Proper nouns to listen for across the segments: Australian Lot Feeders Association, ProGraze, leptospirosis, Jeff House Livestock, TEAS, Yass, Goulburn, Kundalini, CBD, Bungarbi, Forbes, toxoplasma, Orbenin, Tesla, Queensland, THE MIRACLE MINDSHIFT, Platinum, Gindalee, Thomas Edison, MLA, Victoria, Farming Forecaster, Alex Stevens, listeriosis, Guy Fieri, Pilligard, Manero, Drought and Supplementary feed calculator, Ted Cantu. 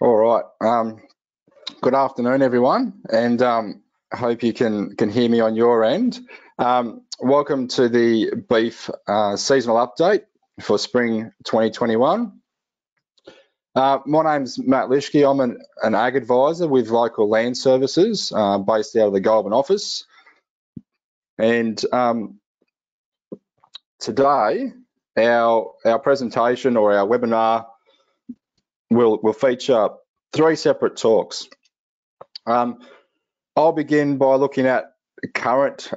All right. Good afternoon, everyone, and I hope you can hear me on your end. Welcome to the beef seasonal update for spring 2021. My name's Matt Lischke. I'm an ag advisor with Local Land Services based out of the Goulburn office. And today, our presentation or our webinar will feature three separate talks. I'll begin by looking at current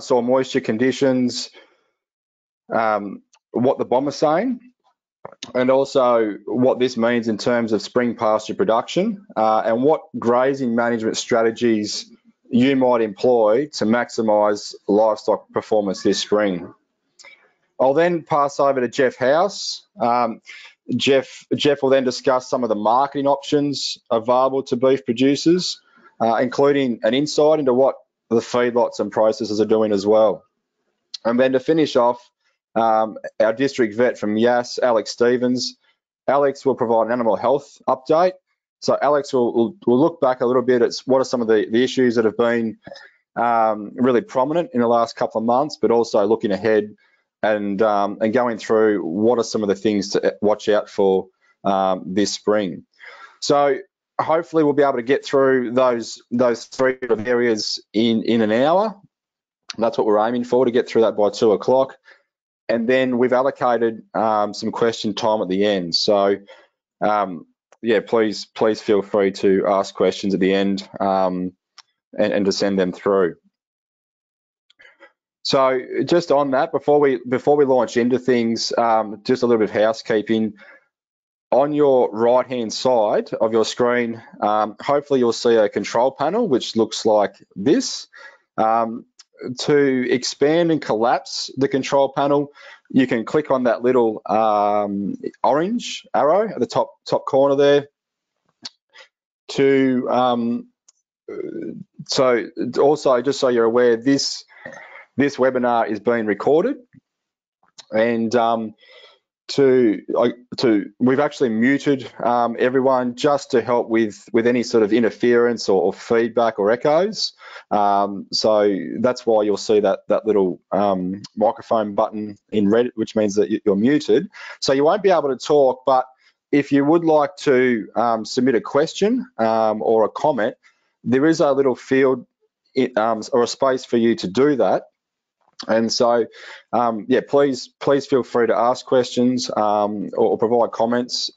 soil moisture conditions, what the BOM are saying, and also what this means in terms of spring pasture production and what grazing management strategies you might employ to maximise livestock performance this spring. I'll then pass over to Jeff House. Jeff will then discuss some of the marketing options available to beef producers, including an insight into what the feedlots and processors are doing as well. And then to finish off, our district vet from Yass, Alex Stevens. Alex will provide an animal health update. So Alex will look back a little bit at what are some of the issues that have been really prominent in the last couple of months, but also looking ahead and going through what are some of the things to watch out for this spring. So hopefully we'll be able to get through those three areas in an hour. That's what we're aiming for, to get through that by 2 o'clock. And then we've allocated some question time at the end. So yeah, please feel free to ask questions at the end and to send them through. So just on that, before we launch into things, just a little bit of housekeeping. On your right-hand side of your screen, hopefully you'll see a control panel, which looks like this. To expand and collapse the control panel, you can click on that little orange arrow at the top corner there. So also, just so you're aware, this webinar is being recorded, and we've actually muted everyone just to help with any sort of interference or feedback or echoes. So that's why you'll see that little microphone button in red, which means that you're muted. So you won't be able to talk, but if you would like to submit a question or a comment, there is a little field or a space for you to do that. And so, yeah, please feel free to ask questions or provide comments.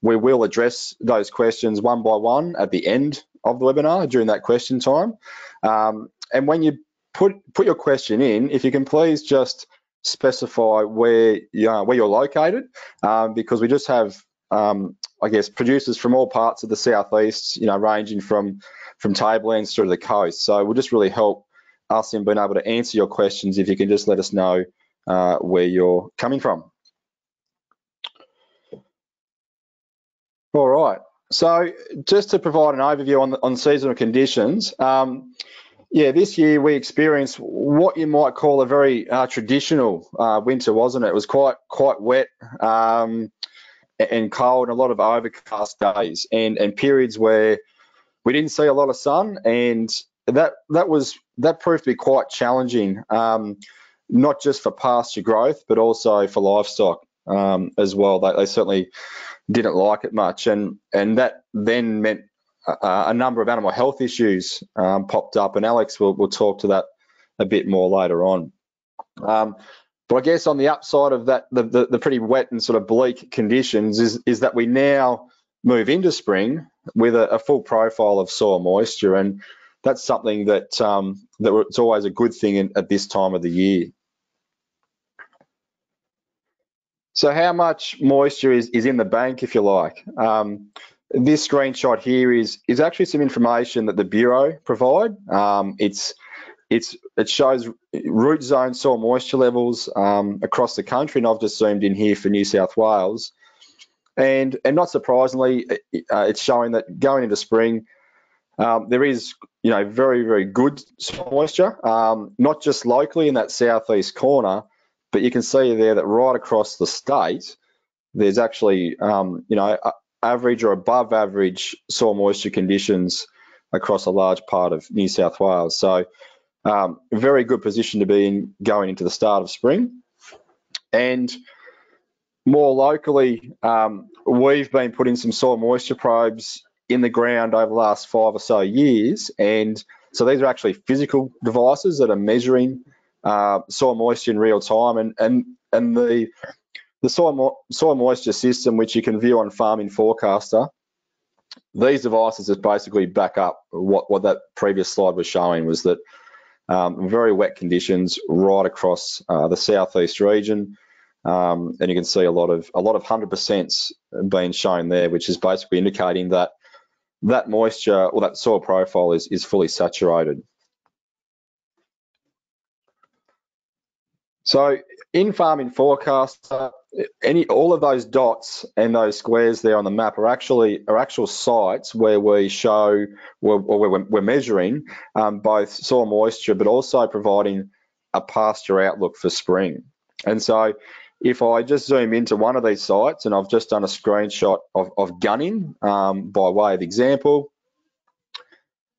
We will address those questions one by one at the end of the webinar during that question time. And when you put your question in, if you can please just specify where you're located, because we just have, I guess, producers from all parts of the southeast, ranging from tablelands through to the coast. So we'll just really help us in being able to answer your questions if you can just let us know where you're coming from. All right, so just to provide an overview on seasonal conditions, yeah, this year we experienced what you might call a very traditional winter, wasn't it? It was quite wet and cold, and a lot of overcast days and periods where we didn't see a lot of sun, and that proved to be quite challenging, not just for pasture growth, but also for livestock as well. They certainly didn't like it much, and that then meant a number of animal health issues popped up, and Alex will talk to that a bit more later on. But I guess on the upside of that, the pretty wet and sort of bleak conditions is that we now move into spring with a full profile of soil moisture, and that's something that that it's always a good thing at this time of the year. So how much moisture is in the bank, if you like? This screenshot here is actually some information that the Bureau provide. It shows root zone soil moisture levels across the country, and I've just zoomed in here for New South Wales. And not surprisingly, it's showing that going into spring, there is, very, very good soil moisture, not just locally in that southeast corner, but you can see there that right across the state, there's actually, average or above average soil moisture conditions across a large part of New South Wales. So very good position to be in going into the start of spring. And more locally, we've been putting some soil moisture probes in the ground over the last 5 or so years. And so these are actually physical devices that are measuring soil moisture in real time. And the soil moisture system, which you can view on Farming Forecaster, these devices just basically back up what that previous slide was showing, was that very wet conditions right across the southeast region, and you can see a lot of 100% being shown there, which is basically indicating that that moisture or that soil profile is fully saturated. So in Farming Forecaster, all of those dots and those squares there on the map are actual sites where we show, where we're measuring both soil moisture, but also providing a pasture outlook for spring. And so if I just zoom into one of these sites, and I've just done a screenshot of Gunning by way of example,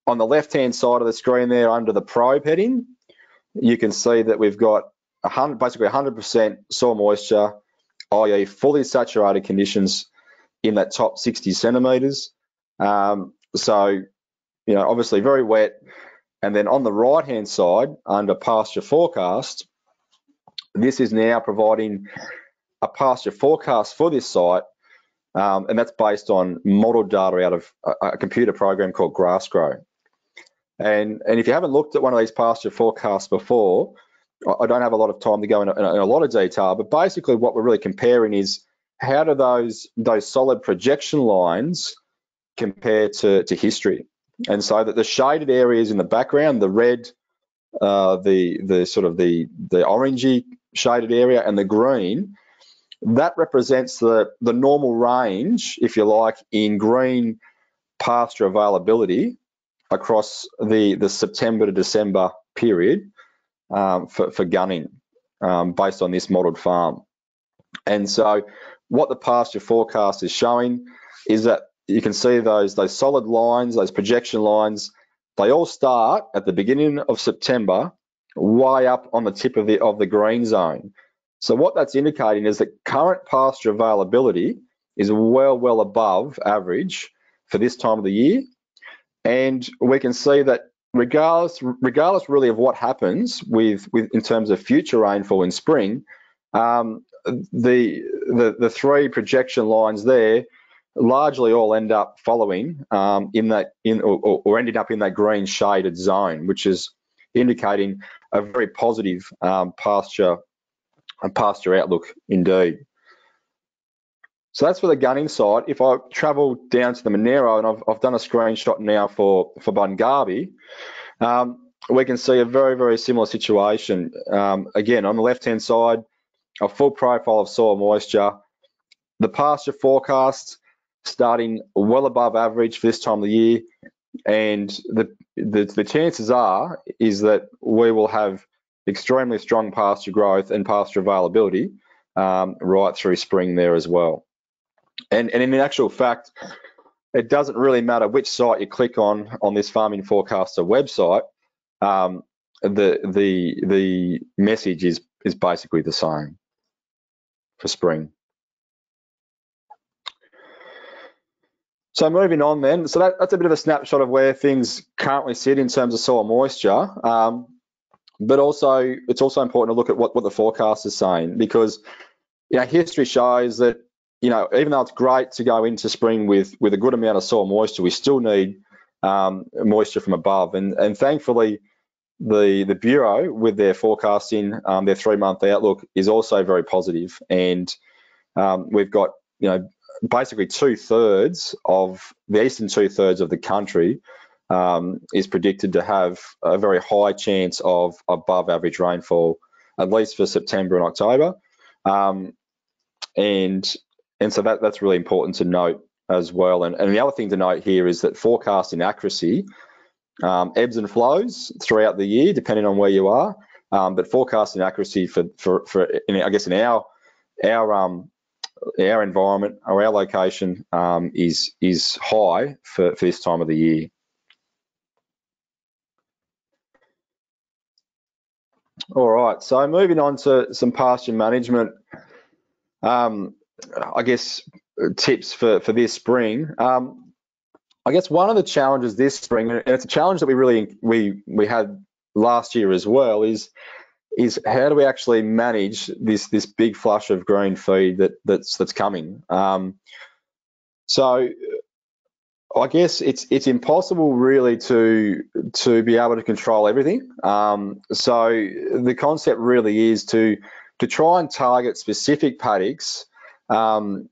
on the left-hand side of the screen there under the probe heading, you can see that we've got basically 100% soil moisture, i.e. fully saturated conditions in that top 60 centimetres. So, you know, obviously very wet. And then on the right-hand side, under pasture forecast, this is now providing a pasture forecast for this site, and that's based on model data out of a computer program called GrassGrow. And if you haven't looked at one of these pasture forecasts before, I don't have a lot of time to go in a lot of detail, but basically what we're really comparing is how do those solid projection lines compare to history. And so that the shaded areas in the background, the red, the orangey shaded area and the green, that represents the normal range, if you like, in green pasture availability across the September to December period. For Gunning, based on this modelled farm. And so what the pasture forecast is showing is that you can see those solid lines, those projection lines, they all start at the beginning of September, way up on the tip of the green zone. So what that's indicating is that current pasture availability is well above average for this time of the year. And we can see that regardless really of what happens with in terms of future rainfall in spring, the three projection lines there largely all end up following ending up in that green shaded zone, which is indicating a very positive pasture outlook indeed. So that's for the Gunning site. If I travel down to the Manero, and I've done a screenshot now for Bungarbi, we can see a very similar situation. Again, on the left-hand side, a full profile of soil moisture. The pasture forecast starting well above average for this time of the year, and the chances is that we will have extremely strong pasture growth and pasture availability right through spring there as well. And in actual fact, it doesn't really matter which site you click on this Farming Forecaster website. The message is basically the same for spring. So moving on then, so that's a bit of a snapshot of where things currently sit in terms of soil moisture, but also it's also important to look at what the forecast is saying, because you know, history shows that, you know, even though it's great to go into spring with a good amount of soil moisture, we still need moisture from above. And thankfully, the Bureau, with their forecasting, their 3-month outlook is also very positive. And we've got, you know, basically 2/3 of the eastern 2/3 of the country is predicted to have a very high chance of above average rainfall, at least for September and October. And so that's really important to note as well. And the other thing to note here is that forecasting accuracy ebbs and flows throughout the year, depending on where you are. But forecasting accuracy for I guess in our our environment or our location is high for this time of the year. All right, so moving on to some pasture management, I guess tips for this spring. I guess one of the challenges this spring, and it's a challenge that we had last year as well, is how do we actually manage this big flush of green feed that's coming? So I guess it's impossible really to be able to control everything. So the concept really is to try and target specific paddocks, and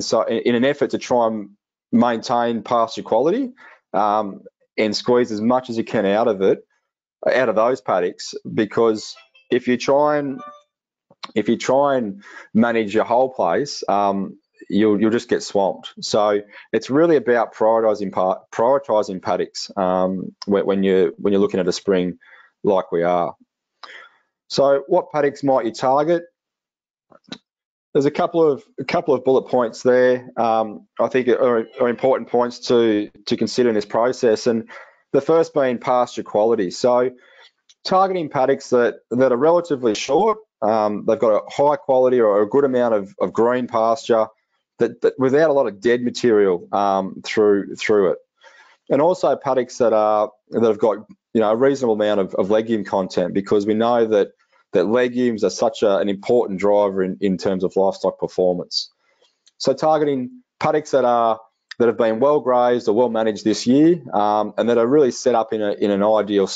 so in an effort to try and maintain pasture quality, and squeeze as much as you can out of those paddocks, because if you try and manage your whole place, you'll just get swamped. So it's really about prioritizing paddocks when you're looking at a spring like we are. So what paddocks might you target? There's a couple of bullet points there. I think are important points to consider in this process, and the first being pasture quality. So targeting paddocks that are relatively short, they've got a high quality or a good amount of green pasture that without a lot of dead material through it, and also paddocks that have got a reasonable amount of legume content, because we know that legumes are such an important driver in terms of livestock performance. So targeting paddocks that have been well grazed or well managed this year, and that are really set up in an ideal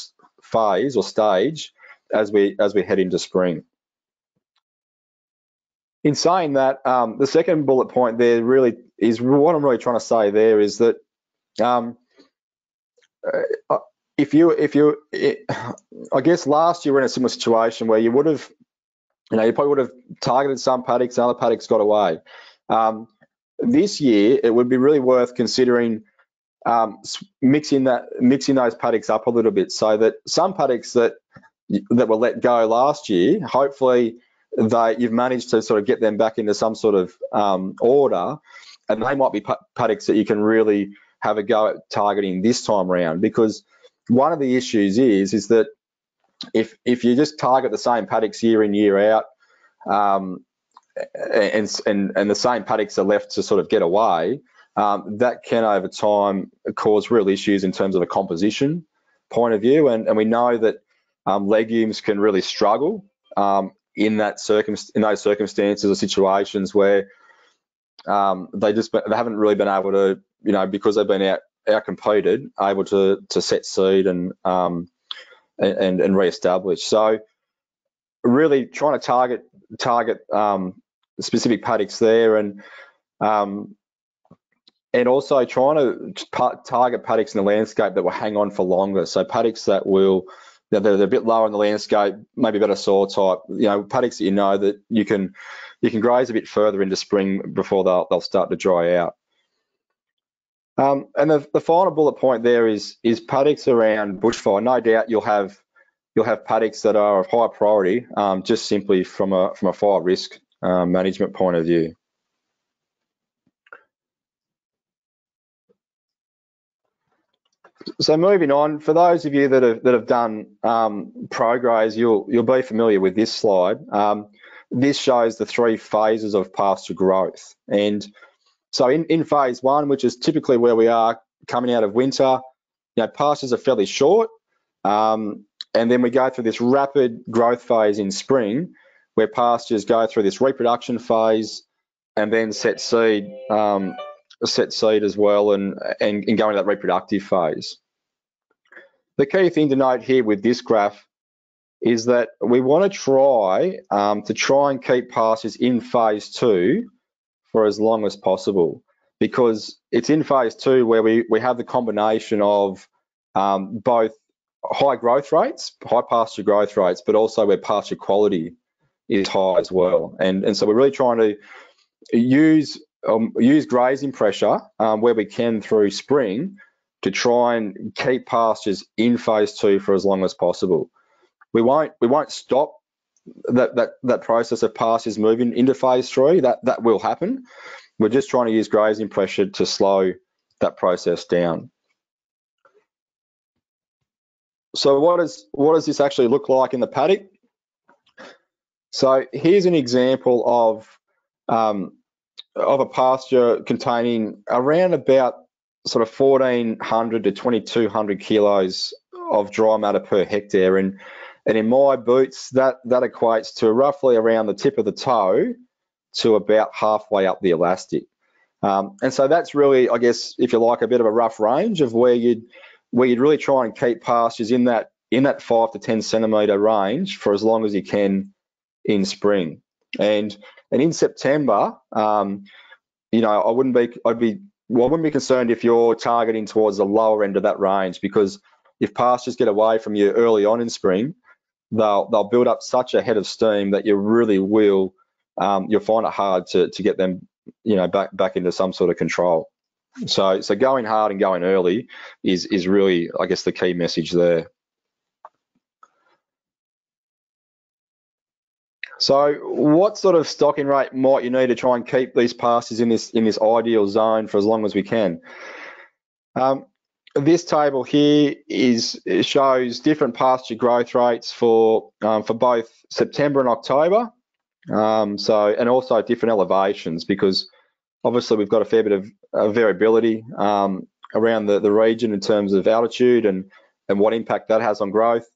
phase or stage as we head into spring. In saying that, the second bullet point there really is what I'm really trying to say there is that I guess last year we were in a similar situation where you probably would have targeted some paddocks and other paddocks got away. This year, it would be really worth considering mixing those paddocks up a little bit, so that some paddocks that were let go last year, hopefully you've managed to sort of get them back into some sort of order, and they might be paddocks that you can really have a go at targeting this time around. Because one of the issues is that if you just target the same paddocks year in, year out, and the same paddocks are left to sort of get away, that can over time cause real issues in terms of a composition point of view, and we know that legumes can really struggle in those circumstances or situations where they haven't really been able to, because they've been out competed, able to set seed and reestablish. So really trying to target specific paddocks there, and also trying to target paddocks in the landscape that will hang on for longer. So paddocks they're a bit lower in the landscape, maybe better soil type, paddocks that that you can graze a bit further into spring before they'll start to dry out. And the final bullet point there is paddocks around bushfire. No doubt you'll have paddocks that are of high priority, just simply from a fire risk management point of view. So moving on, for those of you that have done ProGraze, you'll be familiar with this slide. This shows the three phases of pasture growth, and so in phase one, which is typically where we are coming out of winter, pastures are fairly short, and then we go through this rapid growth phase in spring, where pastures go through this reproduction phase and then set seed as well, and go into that reproductive phase. The key thing to note here with this graph is that we want to try and keep pastures in phase two for as long as possible, because it's in phase two where we have the combination of both high pasture growth rates, but also where pasture quality is high as well. And so we're really trying to use grazing pressure where we can through spring to try and keep pastures in phase two for as long as possible. We won't stop that process of pastures moving into phase 3, that will happen. We're just trying to use grazing pressure to slow that process down. So what does this actually look like in the paddock? So here's an example of a pasture containing around about sort of 1,400 to 2,200 kilos of dry matter per hectare, and in my boots that equates to roughly around the tip of the toe to about halfway up the elastic, and so that's really, I guess, if you like, a bit of a rough range of where you'd really try and keep pastures in that 5 to 10 centimetre range for as long as you can in spring, and in September, I wouldn't be concerned if you're targeting towards the lower end of that range, because if pastures get away from you early on in spring, they'll build up such a head of steam that you really will, you'll find it hard to get them, back into some sort of control. So going hard and going early is really, I guess, the key message there. So what sort of stocking rate might you need to try and keep these pastures in this ideal zone for as long as we can? This table here shows different pasture growth rates for both September and October, and also different elevations, because obviously we've got a fair bit of variability around the region in terms of altitude and what impact that has on growth.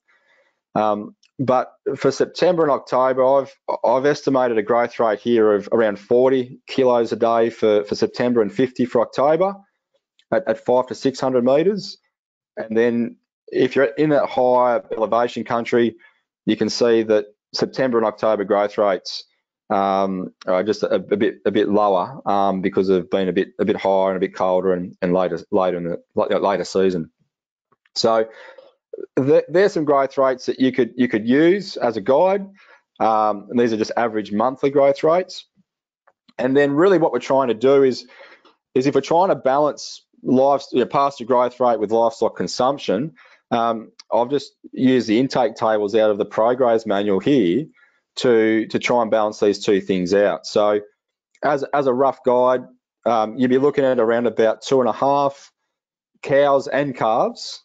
But for September and October, I've estimated a growth rate here of around 40 kilos a day for September and 50 for October at 5 to 600 metres. And then if you're in that higher elevation country, you can see that September and October growth rates are just a bit lower because of being a bit higher and a bit colder and later in the later season. So there's some growth rates that you could use as a guide, and these are just average monthly growth rates. And then really what we're trying to do is if we're trying to balance pasture growth rate with livestock consumption, I've just used the intake tables out of the ProGraze manual here to try and balance these two things out. So as a rough guide, you'd be looking at around about 2.5 cows and calves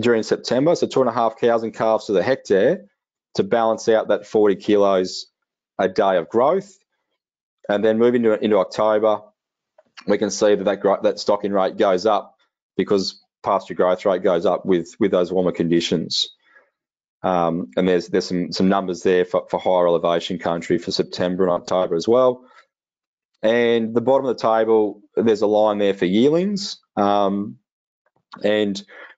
during September, so 2.5 cows and calves to the hectare to balance out that 40 kilos a day of growth. And then moving into October, we can see that stocking rate goes up because pasture growth rate goes up with those warmer conditions. And there's some numbers there for higher elevation country for September and October as well. And the bottom of the table, there's a line there for yearlings. And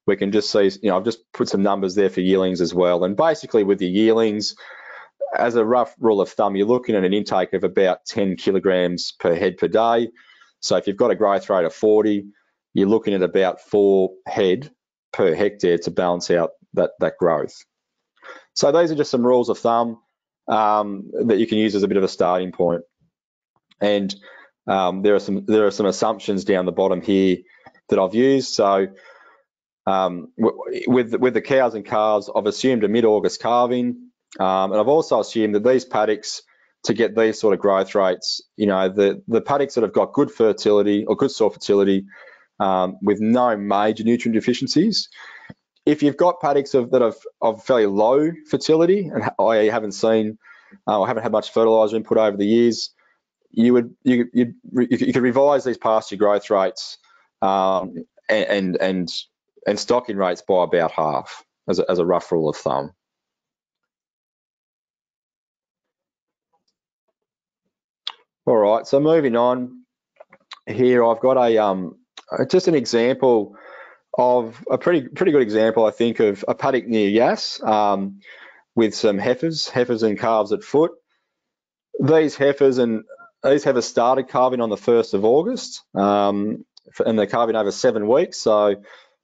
we can just see, I've just put some numbers there for yearlings as well. And basically with the yearlings, as a rough rule of thumb, you're looking at an intake of about 10 kilograms per head per day. So if you've got a growth rate of 40, you're looking at about 4 head per hectare to balance out that growth. So these are just some rules of thumb that you can use as a bit of a starting point. And there are some assumptions down the bottom here that I've used. So with the cows and calves, I've assumed a mid-August calving, and I've also assumed that these paddocks, to get these sort of growth rates, the paddocks that have got good fertility or good soil fertility with no major nutrient deficiencies. If you've got paddocks of fairly low fertility, and I haven't seen, I haven't had much fertiliser input over the years, you could revise these pasture growth rates and stocking rates by about half as a rough rule of thumb. All right, so moving on here, I've got just an example of a pretty good example, I think, of a paddock near Yass with some heifers and calves at foot. These heifers started calving on the 1st of August. And they're calving over 7 weeks, so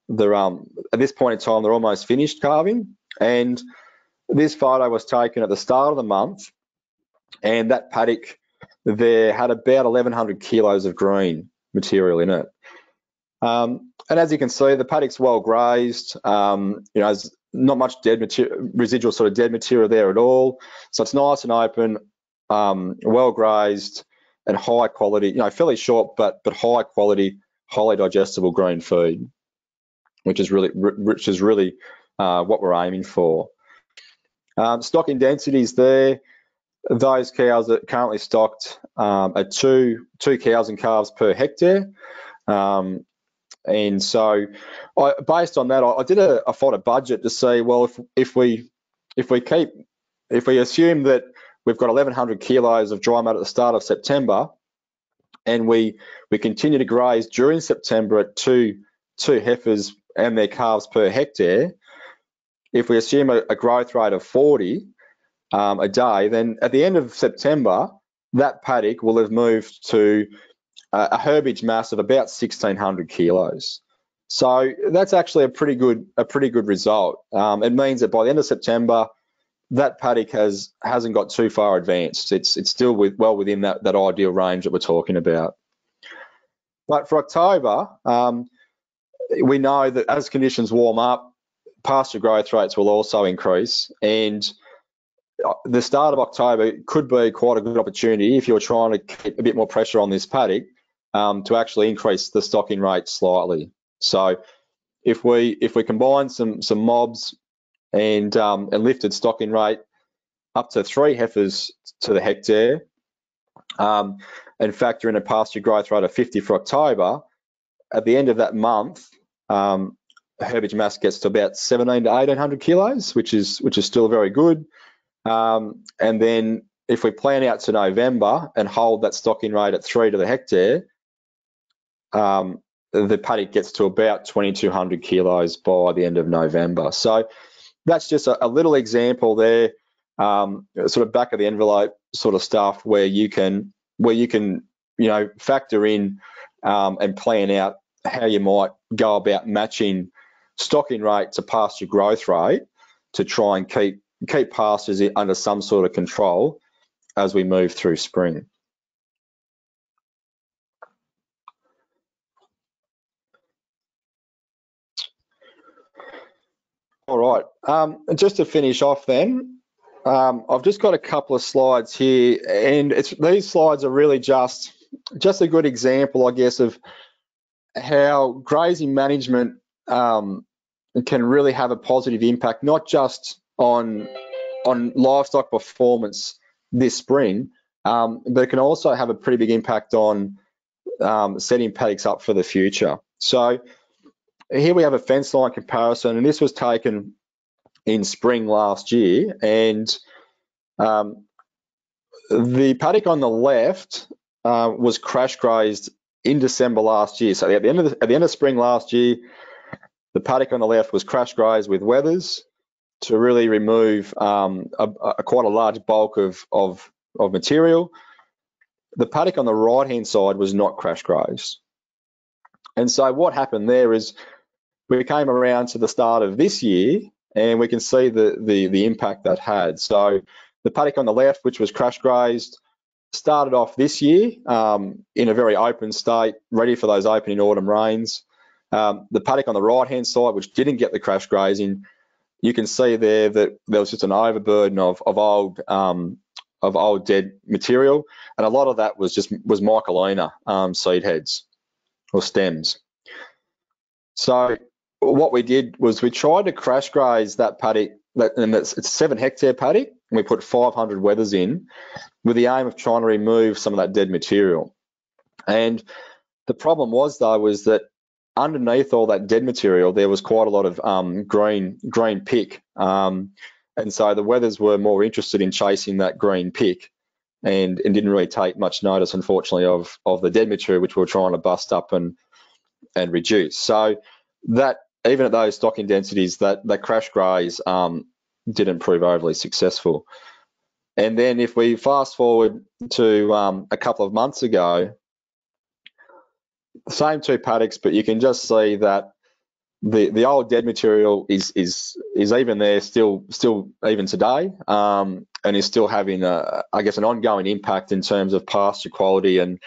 they're at this point in time they're almost finished calving. And this photo was taken at the start of the month, and that paddock there had about 1,100 kilos of green material in it. And as you can see, the paddock's well grazed. not much dead material, residual sort of dead material there at all. So it's nice and open, well grazed and high quality, you know, fairly short, but high quality, highly digestible green food, which is really what we're aiming for. Stocking densities there. Those cows that are currently stocked are two cows and calves per hectare. And so based on that, I did a fodder budget to see, well, if we assume that we've got 1,100 kilos of dry matter at the start of September, and we continue to graze during September at two heifers and their calves per hectare, if we assume a growth rate of 40 a day, then at the end of September, that paddock will have moved to a herbage mass of about 1,600 kilos. So that's actually a pretty good result. It means that by the end of September, that paddock hasn't got too far advanced. It's still well within that ideal range that we're talking about. But for October, we know that as conditions warm up, pasture growth rates will also increase, and the start of October could be quite a good opportunity if you're trying to keep a bit more pressure on this paddock to actually increase the stocking rate slightly. So if we combine some mobs and lifted stocking rate up to 3 heifers to the hectare and factor in a pasture growth rate of 50 for October, at the end of that month, herbage mass gets to about 1,700 to 1,800 kilos, which is still very good. And then if we plan out to November and hold that stocking rate at 3 to the hectare, the paddock gets to about 2,200 kilos by the end of November. So that's just a little example there, sort of back of the envelope sort of stuff where you can you know, factor in and plan out how you might go about matching stocking rate to pasture growth rate to try and keep pastures under some sort of control as we move through spring. All right, just to finish off then, I've just got a couple of slides here, and these slides are really just a good example, I guess, of how grazing management can really have a positive impact, not just on livestock performance this spring, but it can also have a pretty big impact on setting paddocks up for the future. So here we have a fence line comparison, and this was taken in spring last year, and the paddock on the left was crash grazed in December last year. So at the end of spring last year, the paddock on the left was crash grazed with weathers to really remove quite a large bulk of material. The paddock on the right-hand side was not crash grazed. And so what happened there is we came around to the start of this year, and we can see the impact that had. So the paddock on the left, which was crash grazed, started off this year in a very open state, ready for those opening autumn rains. The paddock on the right-hand side, which didn't get the crash grazing, you can see there that there was just an overburden of old dead material, and a lot of that was Michelina seed heads or stems. So what we did was we tried to crash graze that paddock, and it's a 7-hectare paddock, and we put 500 weathers in with the aim of trying to remove some of that dead material. And the problem was though was that underneath all that dead material, there was quite a lot of green pick, and so the weathers were more interested in chasing that green pick, and didn't really take much notice, unfortunately, of the dead material which we were trying to bust up and reduce. So that even at those stocking densities, that crash graze didn't prove overly successful. And then if we fast forward to a couple of months ago, same 2 paddocks, but you can just see that the old dead material is even there still even today, and is still having an ongoing impact in terms of pasture quality and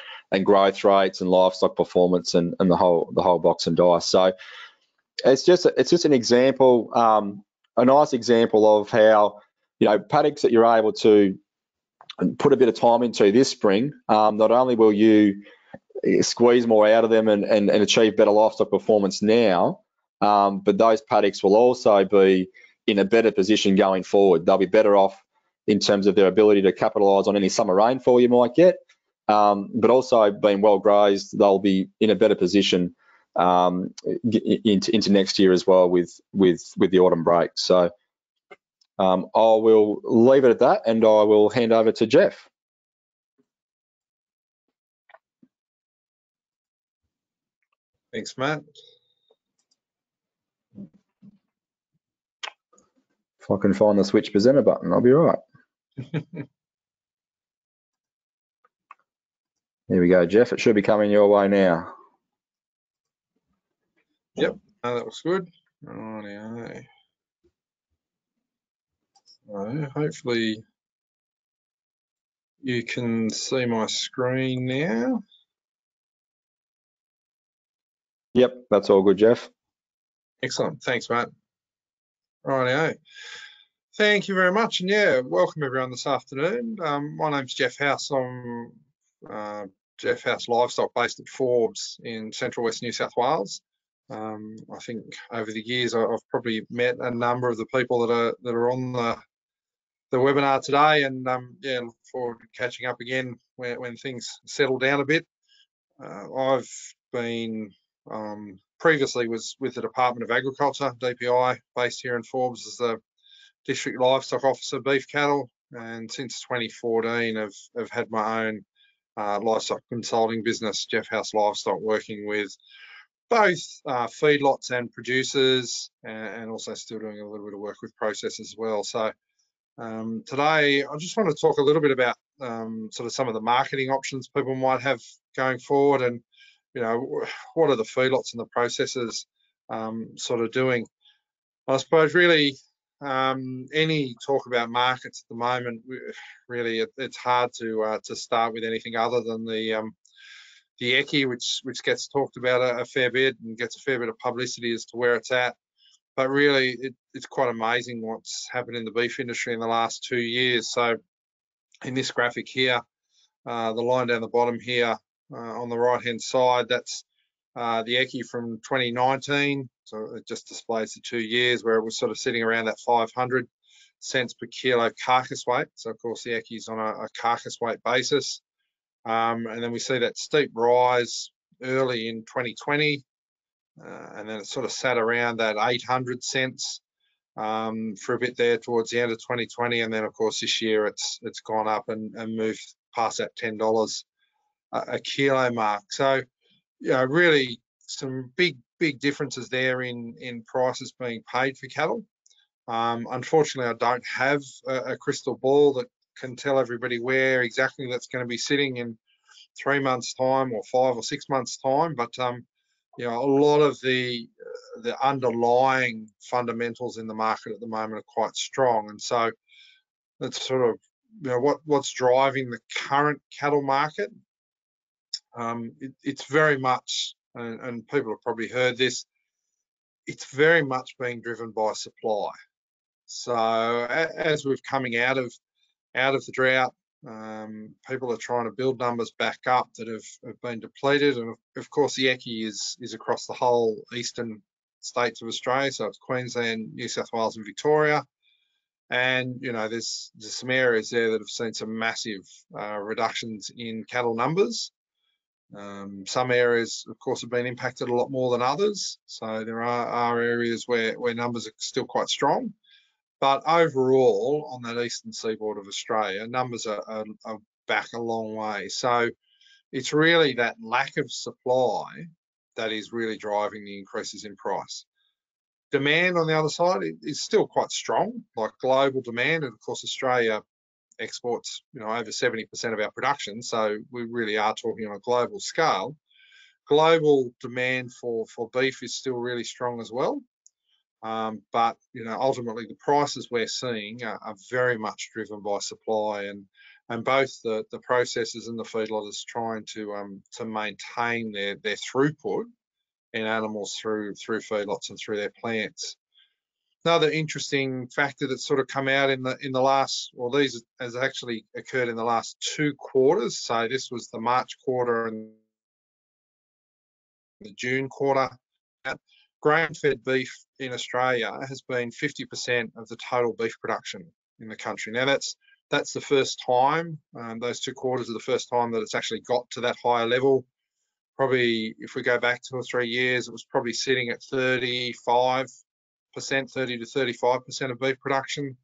growth rates and livestock performance and the whole box and dice. So it's just an example a nice example of how, you know, paddocks that you're able to put a bit of time into this spring, not only will you squeeze more out of them and achieve better livestock performance now, but those paddocks will also be in a better position going forward. They'll be better off in terms of their ability to capitalise on any summer rainfall you might get, but also being well grazed, they'll be in a better position into next year as well with the autumn break. So I will leave it at that, and I will hand over to Jeff. Thanks, Matt. If I can find the switch presenter button, I'll be right. There we go, Jeff. It should be coming your way now. Yep, no, that was good. Rightio. So hopefully you can see my screen now. Yep, that's all good, Jeff. Excellent. Thanks, Matt. Rightio. Thank you very much. And yeah, welcome everyone this afternoon. My name's Jeff House. I'm Jeff House Livestock, based at Forbes in Central West New South Wales. I think over the years I've probably met a number of the people that are on the webinar today, and yeah, look forward to catching up again when things settle down a bit. I've been previously was with the Department of Agriculture DPI, based here in Forbes as the District Livestock Officer Beef Cattle, and since 2014 I've had my own livestock consulting business, Jeff House Livestock, working with both feedlots and producers, and also still doing a little bit of work with processors as well. So today I just want to talk a little bit about sort of some of the marketing options people might have going forward, and you know, what are the feedlots and the processors sort of doing. I suppose really any talk about markets at the moment, really it's hard to start with anything other than the ECI, which gets talked about a fair bit and gets a fair bit of publicity as to where it's at. But really, it's quite amazing what's happened in the beef industry in the last 2 years. So in this graphic here, the line down the bottom here on the right-hand side, that's the ECI from 2019. So it just displays the 2 years where it was sort of sitting around that 500 cents per kilo carcass weight. So of course, the ECI is on a carcass weight basis. And then we see that steep rise early in 2020, and then it sort of sat around that 800 cents for a bit there towards the end of 2020, and then of course this year it's gone up and moved past that $10 a kilo mark. So you know, really some big differences there in prices being paid for cattle. Unfortunately, I don't have a crystal ball that can tell everybody where exactly that's going to be sitting in 3 months' time or 5 or 6 months' time. But you know, a lot of the underlying fundamentals in the market at the moment are quite strong, and so that's sort of, you know, what's driving the current cattle market. It's very much, and people have probably heard this, it's very much being driven by supply. So as we're coming out of the drought, people are trying to build numbers back up that have been depleted, and of course the ECI is across the whole eastern states of Australia, so it's Queensland, New South Wales and Victoria, and you know, there's some areas there that have seen some massive reductions in cattle numbers. Some areas of course have been impacted a lot more than others, so there are areas where numbers are still quite strong. But overall, on that eastern seaboard of Australia, numbers are back a long way. So it's really that lack of supply that is really driving the increases in price. Demand on the other side is still quite strong, like global demand. And of course, Australia exports, you know, over 70% of our production. So we really are talking on a global scale. Global demand for beef is still really strong as well. But you know, ultimately the prices we're seeing are very much driven by supply, and both the processors and the feedlotters trying to maintain their throughput in animals through feedlots and through their plants. Another interesting factor that's sort of come out in the last, well, these has actually occurred in the last two quarters. So this was the March quarter and the June quarter. Grain-fed beef in Australia has been 50% of the total beef production in the country. Now that's the first time, those two quarters are the first time that it's actually got to that higher level. Probably if we go back 2 or 3 years, it was probably sitting at 30 to 35% of beef production,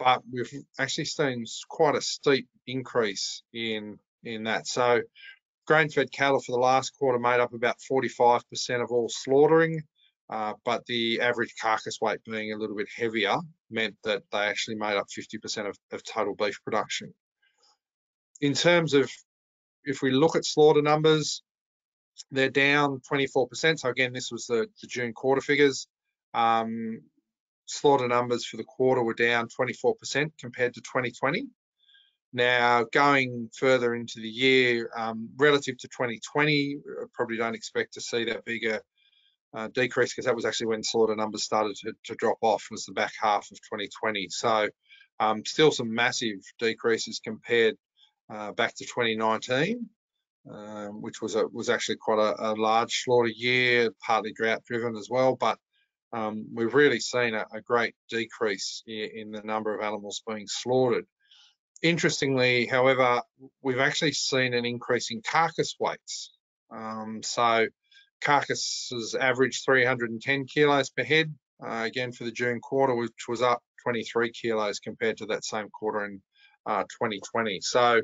but we've actually seen quite a steep increase in that. So grain-fed cattle for the last quarter made up about 45% of all slaughtering, but the average carcass weight being a little bit heavier meant that they actually made up 50% of total beef production. In terms of, if we look at slaughter numbers, they're down 24%. So again, this was the June quarter figures. Slaughter numbers for the quarter were down 24% compared to 2020. Now, going further into the year, relative to 2020, probably don't expect to see that bigger decrease, because that was actually when slaughter numbers started to drop off, was the back half of 2020. So still some massive decreases compared back to 2019, which was actually quite a large slaughter year, partly drought driven as well, but we've really seen a great decrease in the number of animals being slaughtered. Interestingly, however, we've actually seen an increase in carcass weights. So carcasses averaged 310 kilos per head, again for the June quarter, which was up 23 kilos compared to that same quarter in 2020. So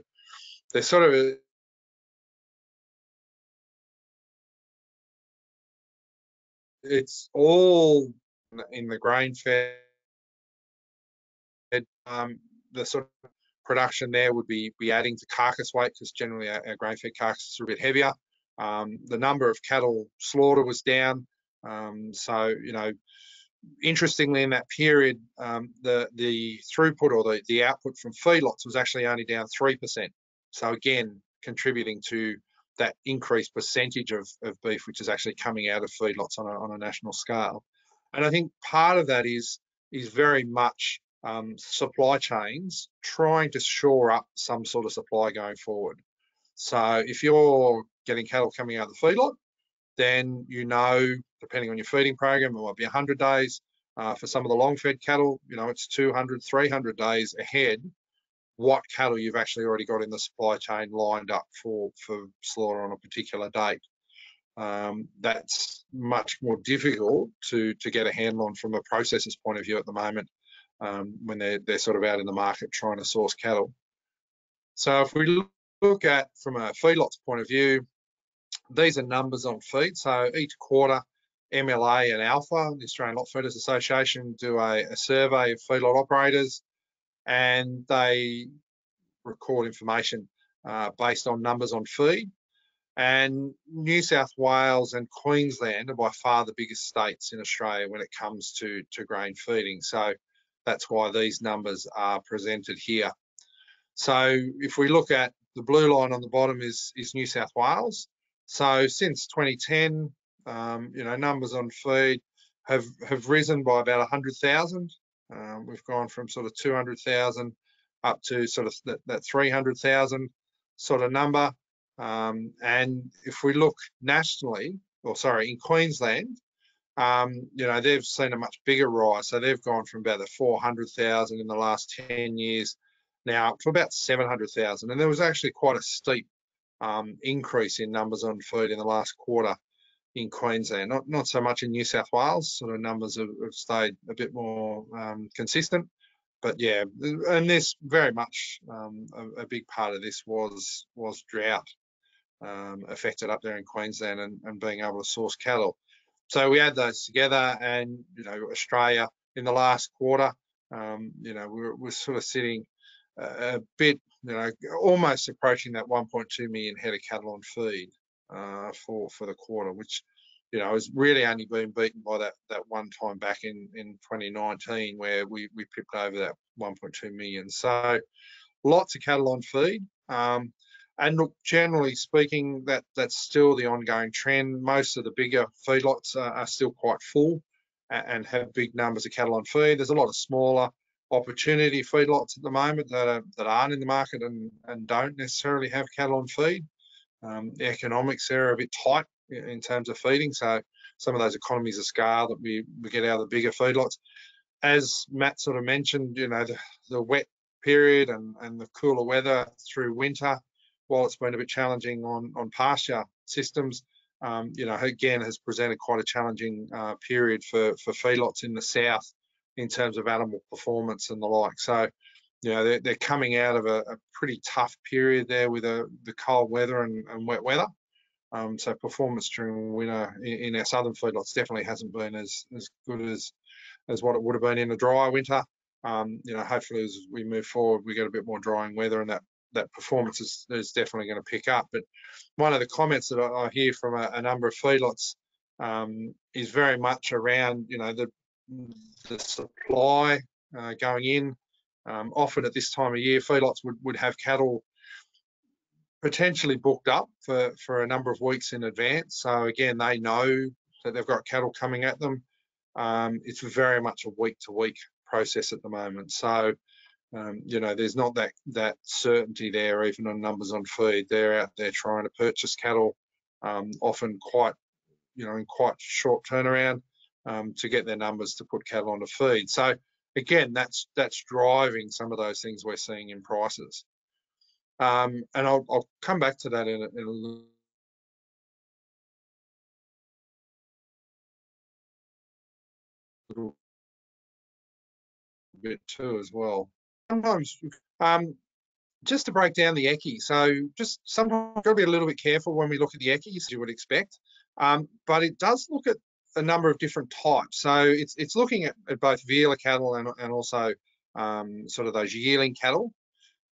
they're sort of it's all in the grain-fed. The sort of production there would be adding to carcass weight, because generally our grain-fed carcasses are a bit heavier. The number of cattle slaughter was down. So, you know, interestingly in that period, the throughput or the output from feedlots was actually only down 3%. So again, contributing to that increased percentage of beef, which is actually coming out of feedlots on a national scale. And I think part of that is very much supply chains trying to shore up some sort of supply going forward. So if you're getting cattle coming out of the feedlot, then you know, depending on your feeding program, it might be 100 days. For some of the long-fed cattle, you know, it's 200, 300 days ahead what cattle you've actually already got in the supply chain lined up for slaughter on a particular date. That's much more difficult to get a handle on from a processor's point of view at the moment, when they're sort of out in the market trying to source cattle. So if we look at from a feedlot's point of view, these are numbers on feed. So each quarter, MLA and Alpha, the Australian Lot Feeders Association, do a survey of feedlot operators, and they record information based on numbers on feed. And New South Wales and Queensland are by far the biggest states in Australia when it comes to grain feeding. So that's why these numbers are presented here. So if we look at the blue line on the bottom is New South Wales. So since 2010, you know, numbers on feed have risen by about 100,000. We've gone from sort of 200,000 up to sort of that 300,000 sort of number. And if we look nationally, or sorry, in Queensland, you know, they've seen a much bigger rise. So they've gone from about the 400,000 in the last 10 years now up to about 700,000. And there was actually quite a steep increase in numbers on feed in the last quarter in Queensland, not so much in New South Wales. Sort of numbers have stayed a bit more consistent, but yeah, and this very much a big part of this was drought affected up there in Queensland and being able to source cattle. So we add those together, and you know, Australia in the last quarter, you know, we're sort of sitting a bit, you know, almost approaching that 1.2 million head of cattle on feed for the quarter, which, you know, has really only been beaten by that one time back in 2019 where we pipped over that 1.2 million. So lots of cattle on feed. And look, generally speaking, that's still the ongoing trend. Most of the bigger feedlots are still quite full. and have big numbers of cattle on feed. There's a lot of smaller opportunity feedlots at the moment that aren't in the market and don't necessarily have cattle on feed. The economics there are a bit tight in terms of feeding, so some of those economies of scale that we get out of the bigger feedlots. As Matt sort of mentioned, you know, the wet period and the cooler weather through winter, while it's been a bit challenging on pasture systems, you know, again, has presented quite a challenging period for feedlots in the south in terms of animal performance and the like. So, you know, they're coming out of a pretty tough period there with the cold weather and wet weather. So performance during winter in our southern feedlots definitely hasn't been as good as what it would have been in a dry winter. You know, hopefully as we move forward, we get a bit more drying weather and that performance is definitely going to pick up. But one of the comments that I hear from a number of feedlots is very much around, you know, the supply going in. Often at this time of year, feedlots would have cattle potentially booked up for a number of weeks in advance. So again, they know that they've got cattle coming at them. It's very much a week-to-week process at the moment. So, you know, there's not that certainty there, even on numbers on feed. They're out there trying to purchase cattle, often quite, you know, in quite short turnaround to get their numbers to put cattle on to feed. So again, that's driving some of those things we're seeing in prices. And I'll come back to that in a little. Bit too as well. Sometimes just to break down the ECI, so just sometimes we've got to be a little bit careful when we look at the ECI, as you would expect, but it does look at a number of different types. So it's looking at both vealer cattle and also sort of those yearling cattle,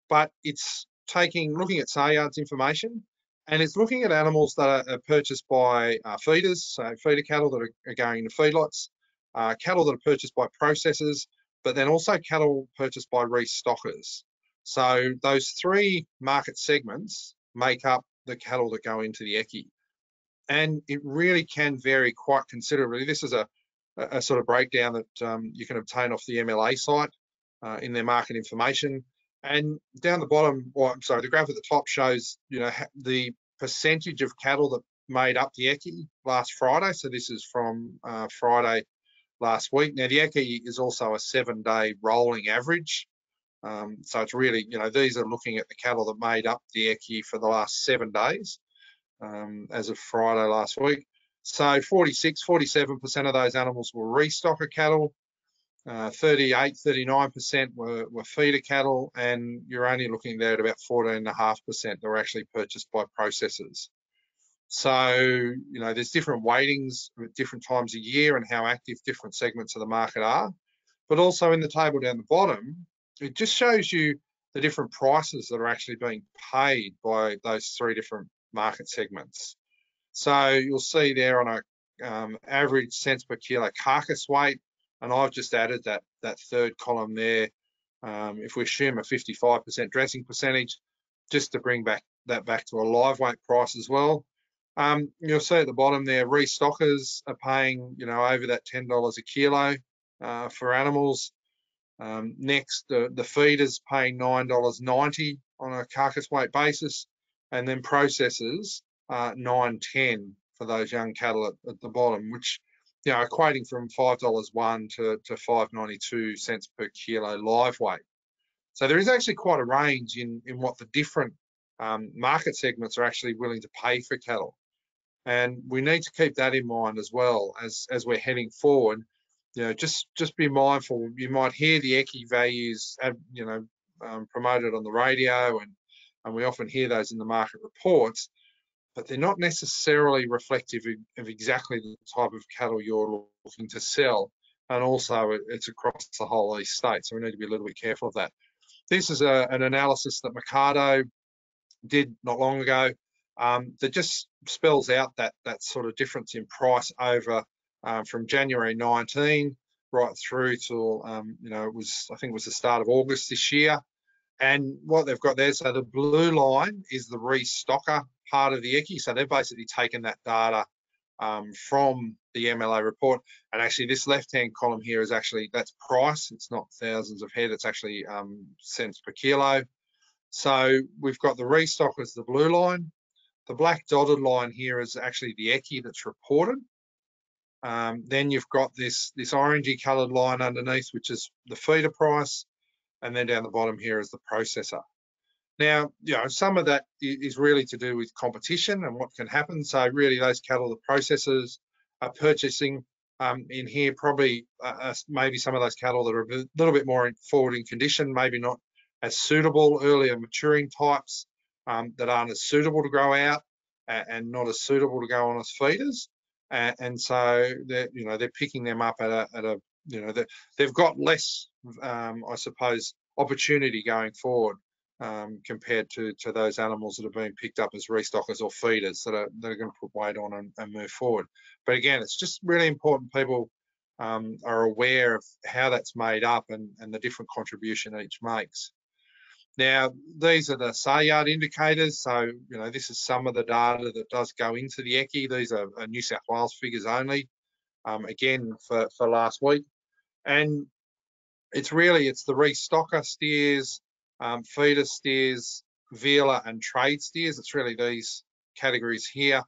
but it's looking at sales information, and it's looking at animals that are purchased by feeders, so feeder cattle that are going into feedlots, cattle that are purchased by processors, but then also cattle purchased by restockers. So those three market segments make up the cattle that go into the ECI. And it really can vary quite considerably. This is a sort of breakdown that you can obtain off the MLA site in their market information. And down the bottom, or I'm sorry, the graph at the top shows, you know, the percentage of cattle that made up the ECI last Friday. So this is from Friday last week. Now the ECI is also a 7-day rolling average. So it's really, you know, these are looking at the cattle that made up the ECI for the last 7 days as of Friday last week. So 47% of those animals were restocker cattle, 39% were feeder cattle, and you're only looking there at about 14.5% that were actually purchased by processors. So, you know, there's different weightings at different times a year and how active different segments of the market are. But also in the table down the bottom, it just shows you the different prices that are actually being paid by those three different market segments. So you'll see there on a average cents per kilo carcass weight, and I've just added that third column there. If we assume a 55% dressing percentage, just to bring that back to a live weight price as well. You'll see at the bottom there, restockers are paying, you know, over that $10 a kilo for animals. Next, the feeders paying $9.90 on a carcass weight basis, and then processors $9.10 for those young cattle at the bottom, which, you know, equating from $5.01 to $5.92 per kilo live weight. So there is actually quite a range in what the different market segments are actually willing to pay for cattle. And we need to keep that in mind as well as we're heading forward. You know, just be mindful. You might hear the ECI values, you know, promoted on the radio, and we often hear those in the market reports, but they're not necessarily reflective of exactly the type of cattle you're looking to sell. And also it's across the whole East State, so we need to be a little bit careful of that. This is an analysis that Mercado did not long ago that just spells out that sort of difference in price over from January 19 right through till, you know, I think it was the start of August this year. And what they've got there, so the blue line is the restocker part of the ECI. So they've basically taken that data from the MLA report. And actually this left-hand column here is actually, that's price, it's not thousands of head, it's actually cents per kilo. So we've got the restock as the blue line. The black dotted line here is actually the ECI that's reported. Then you've got this orangey coloured line underneath, which is the feeder price. And then down the bottom here is the processor. Now, you know, some of that is really to do with competition and what can happen. So really those cattle, the processors are purchasing in here, probably maybe some of those cattle that are a little bit more forward in condition, maybe not as suitable, earlier maturing types that aren't as suitable to grow out and not as suitable to go on as feeders. And so they're, you know, they're picking them up at a you know, they've got less, I suppose, opportunity going forward. Compared to those animals that have been picked up as restockers or feeders that are going to put weight on and move forward. But again, it's just really important people are aware of how that's made up and the different contribution each makes. Now, these are the sale-yard indicators. So, you know, this is some of the data that does go into the ECI. These are New South Wales figures only, again, for last week. And it's really, it's the restocker steers, feeder steers, vealer and trade steers. It's really these categories here,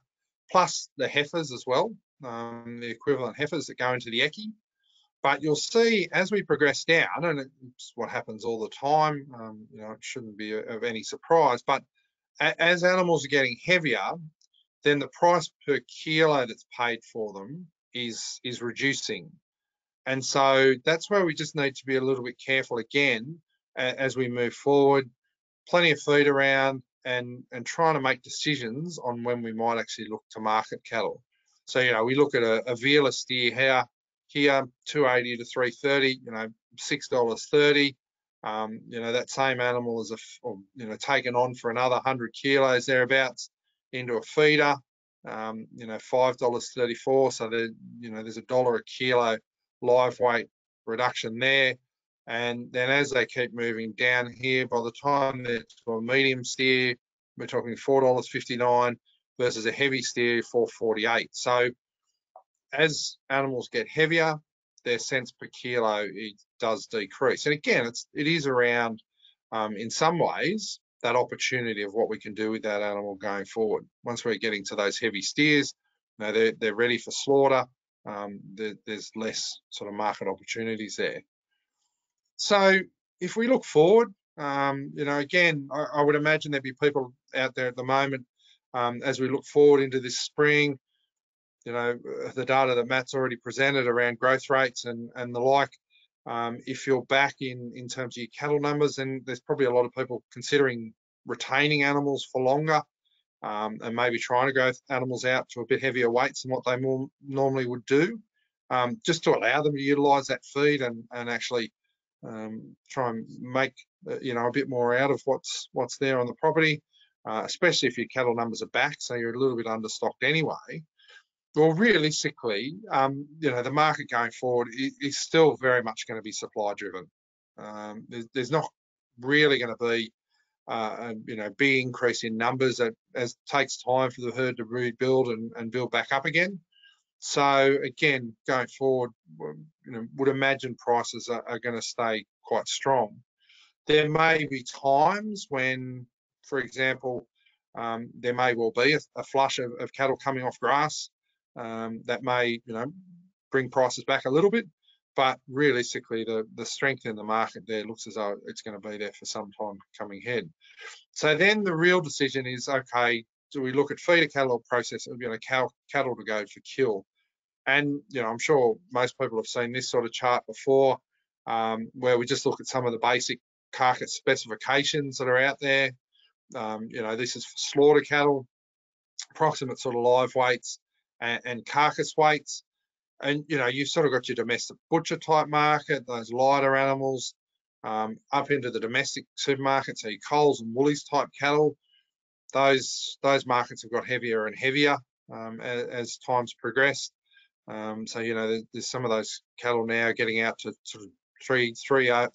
plus the heifers as well, the equivalent heifers that go into the ECI. But you'll see as we progress down, and it's what happens all the time, you know, it shouldn't be of any surprise, but as animals are getting heavier, then the price per kilo that's paid for them is reducing. And so that's where we just need to be a little bit careful again as we move forward, plenty of feed around and trying to make decisions on when we might actually look to market cattle. So, you know, we look at a vealer steer here, 280 to 330, you know, $6.30. You know, that same animal is, you know, taken on for another 100 kilos thereabouts into a feeder, you know, $5.34. So, you know, there's $1 a kilo live weight reduction there. And then as they keep moving down here, by the time they're to a medium steer, we're talking $4.59 versus a heavy steer, $4.48. So as animals get heavier, their cents per kilo does decrease. And again, it is around, in some ways, that opportunity of what we can do with that animal going forward. Once we're getting to those heavy steers, you know, they're ready for slaughter. There's less sort of market opportunities there. So if we look forward, you know, again, I would imagine there'd be people out there at the moment as we look forward into this spring, you know, the data that Matt's already presented around growth rates and the like, if you're back in terms of your cattle numbers, then there's probably a lot of people considering retaining animals for longer and maybe trying to grow animals out to a bit heavier weights than what they more normally would do, just to allow them to utilise that feed and actually try and make, you know, a bit more out of what's there on the property, especially if your cattle numbers are back, so you're a little bit understocked anyway. Well, realistically, you know, the market going forward is still very much going to be supply driven. There's not really going to be, you know, big increase in numbers that as it takes time for the herd to rebuild and build back up again. So again, going forward, you know, would imagine prices are going to stay quite strong. There may be times when, for example, there may well be a flush of cattle coming off grass that may, you know, bring prices back a little bit. But realistically, the strength in the market there looks as though it's going to be there for some time coming ahead. So then the real decision is, okay, do we look at feeder cattle or process, you know, cattle to go for kill? And, you know, I'm sure most people have seen this sort of chart before, where we just look at some of the basic carcass specifications that are out there. You know, this is for slaughter cattle, approximate sort of live weights and carcass weights. And, you know, you've sort of got your domestic butcher type market, those lighter animals, up into the domestic supermarkets, so your Coles and Woolies type cattle. Those markets have got heavier and heavier as time's progressed. So, you know, there's some of those cattle now getting out to sort of 300,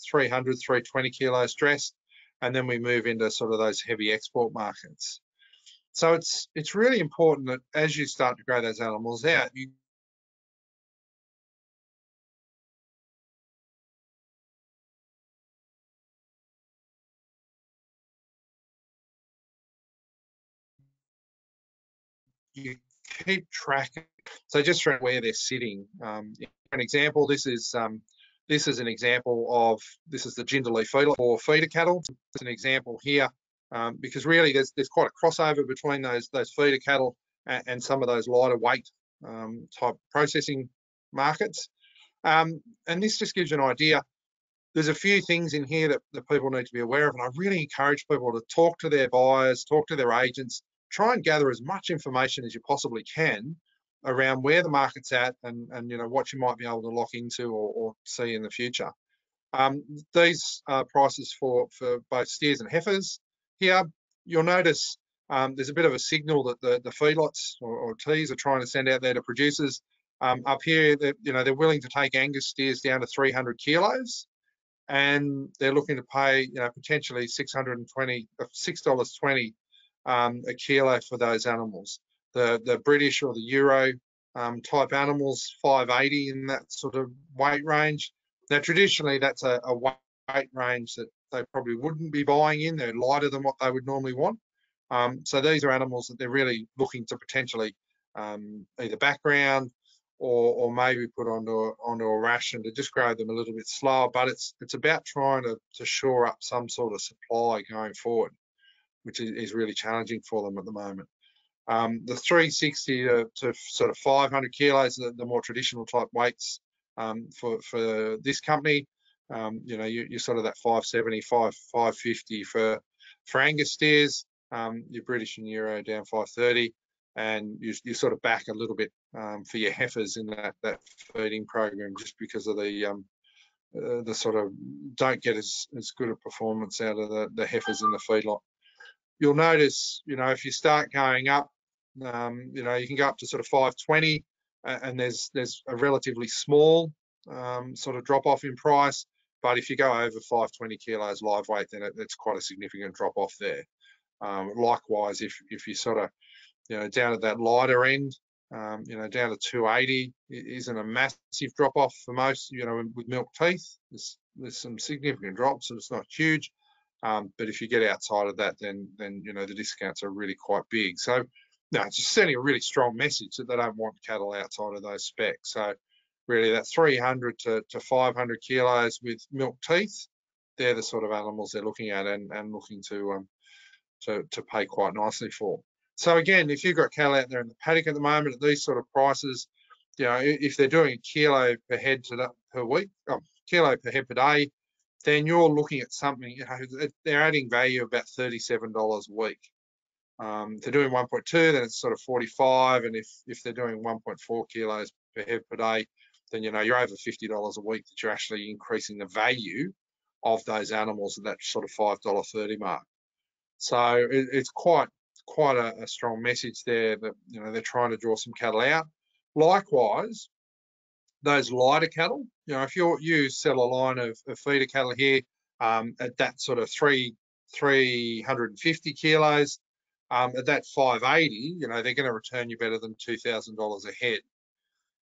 320 kilos dressed, and then we move into sort of those heavy export markets. So it's really important that as you start to grow those animals out, you keep track. So just around where they're sitting. An example, this is an example of, this is the Gindalee feeder or feeder cattle. It's an example here because really there's quite a crossover between those feeder cattle and some of those lighter weight type processing markets. And this just gives you an idea. There's a few things in here that people need to be aware of, and I really encourage people to talk to their buyers, talk to their agents, try and gather as much information as you possibly can around where the market's at and you know what you might be able to lock into or see in the future. These are prices for both steers and heifers. Here, you'll notice there's a bit of a signal that the feedlots or TEAS are trying to send out there to producers. Up here, they're willing to take Angus steers down to 300 kilos, and they're looking to pay potentially $6.20 a kilo for those animals. The British or the Euro type animals, 580 in that sort of weight range. Now, traditionally, that's a weight range that they probably wouldn't be buying in. They're lighter than what they would normally want. So these are animals that they're really looking to potentially either background or maybe put onto a ration to just grow them a little bit slower. But it's about trying to shore up some sort of supply going forward, which is really challenging for them at the moment. The 360 to sort of 500 kilos, the more traditional type weights for this company, you're sort of that 570, 550 for Angus steers, your British and Euro down 530, and you sort of back a little bit for your heifers in that feeding program just because of the sort of don't get as good a performance out of the heifers in the feedlot. You'll notice, if you start going up, you can go up to sort of 520, and there's a relatively small sort of drop off in price. But if you go over 520 kilos live weight, then it's quite a significant drop off there. Likewise, if you sort of, down at that lighter end, down to 280, it isn't a massive drop off for most. With milk teeth, there's some significant drops, and it's not huge. But if you get outside of that, then the discounts are really quite big. So no, it's just sending a really strong message that they don't want cattle outside of those specs. So really that 300 to 500 kilos with milk teeth, they're the sort of animals they're looking at and looking to pay quite nicely for. So again, if you've got cattle out there in the paddock at the moment at these sort of prices, if they're doing a kilo per head per week, kilo per head per day, then you're looking at something, they're adding value of about $37 a week. If they're doing 1.2, then it's sort of 45. And if they're doing 1.4 kilos per head per day, then, you're over $50 a week that you're actually increasing the value of those animals at that sort of $5.30 mark. So it's quite a strong message there that, they're trying to draw some cattle out. Likewise, those lighter cattle, if you sell a line of feeder cattle here at that sort of 350 kilos, at that 580, they're going to return you better than $2,000 a head.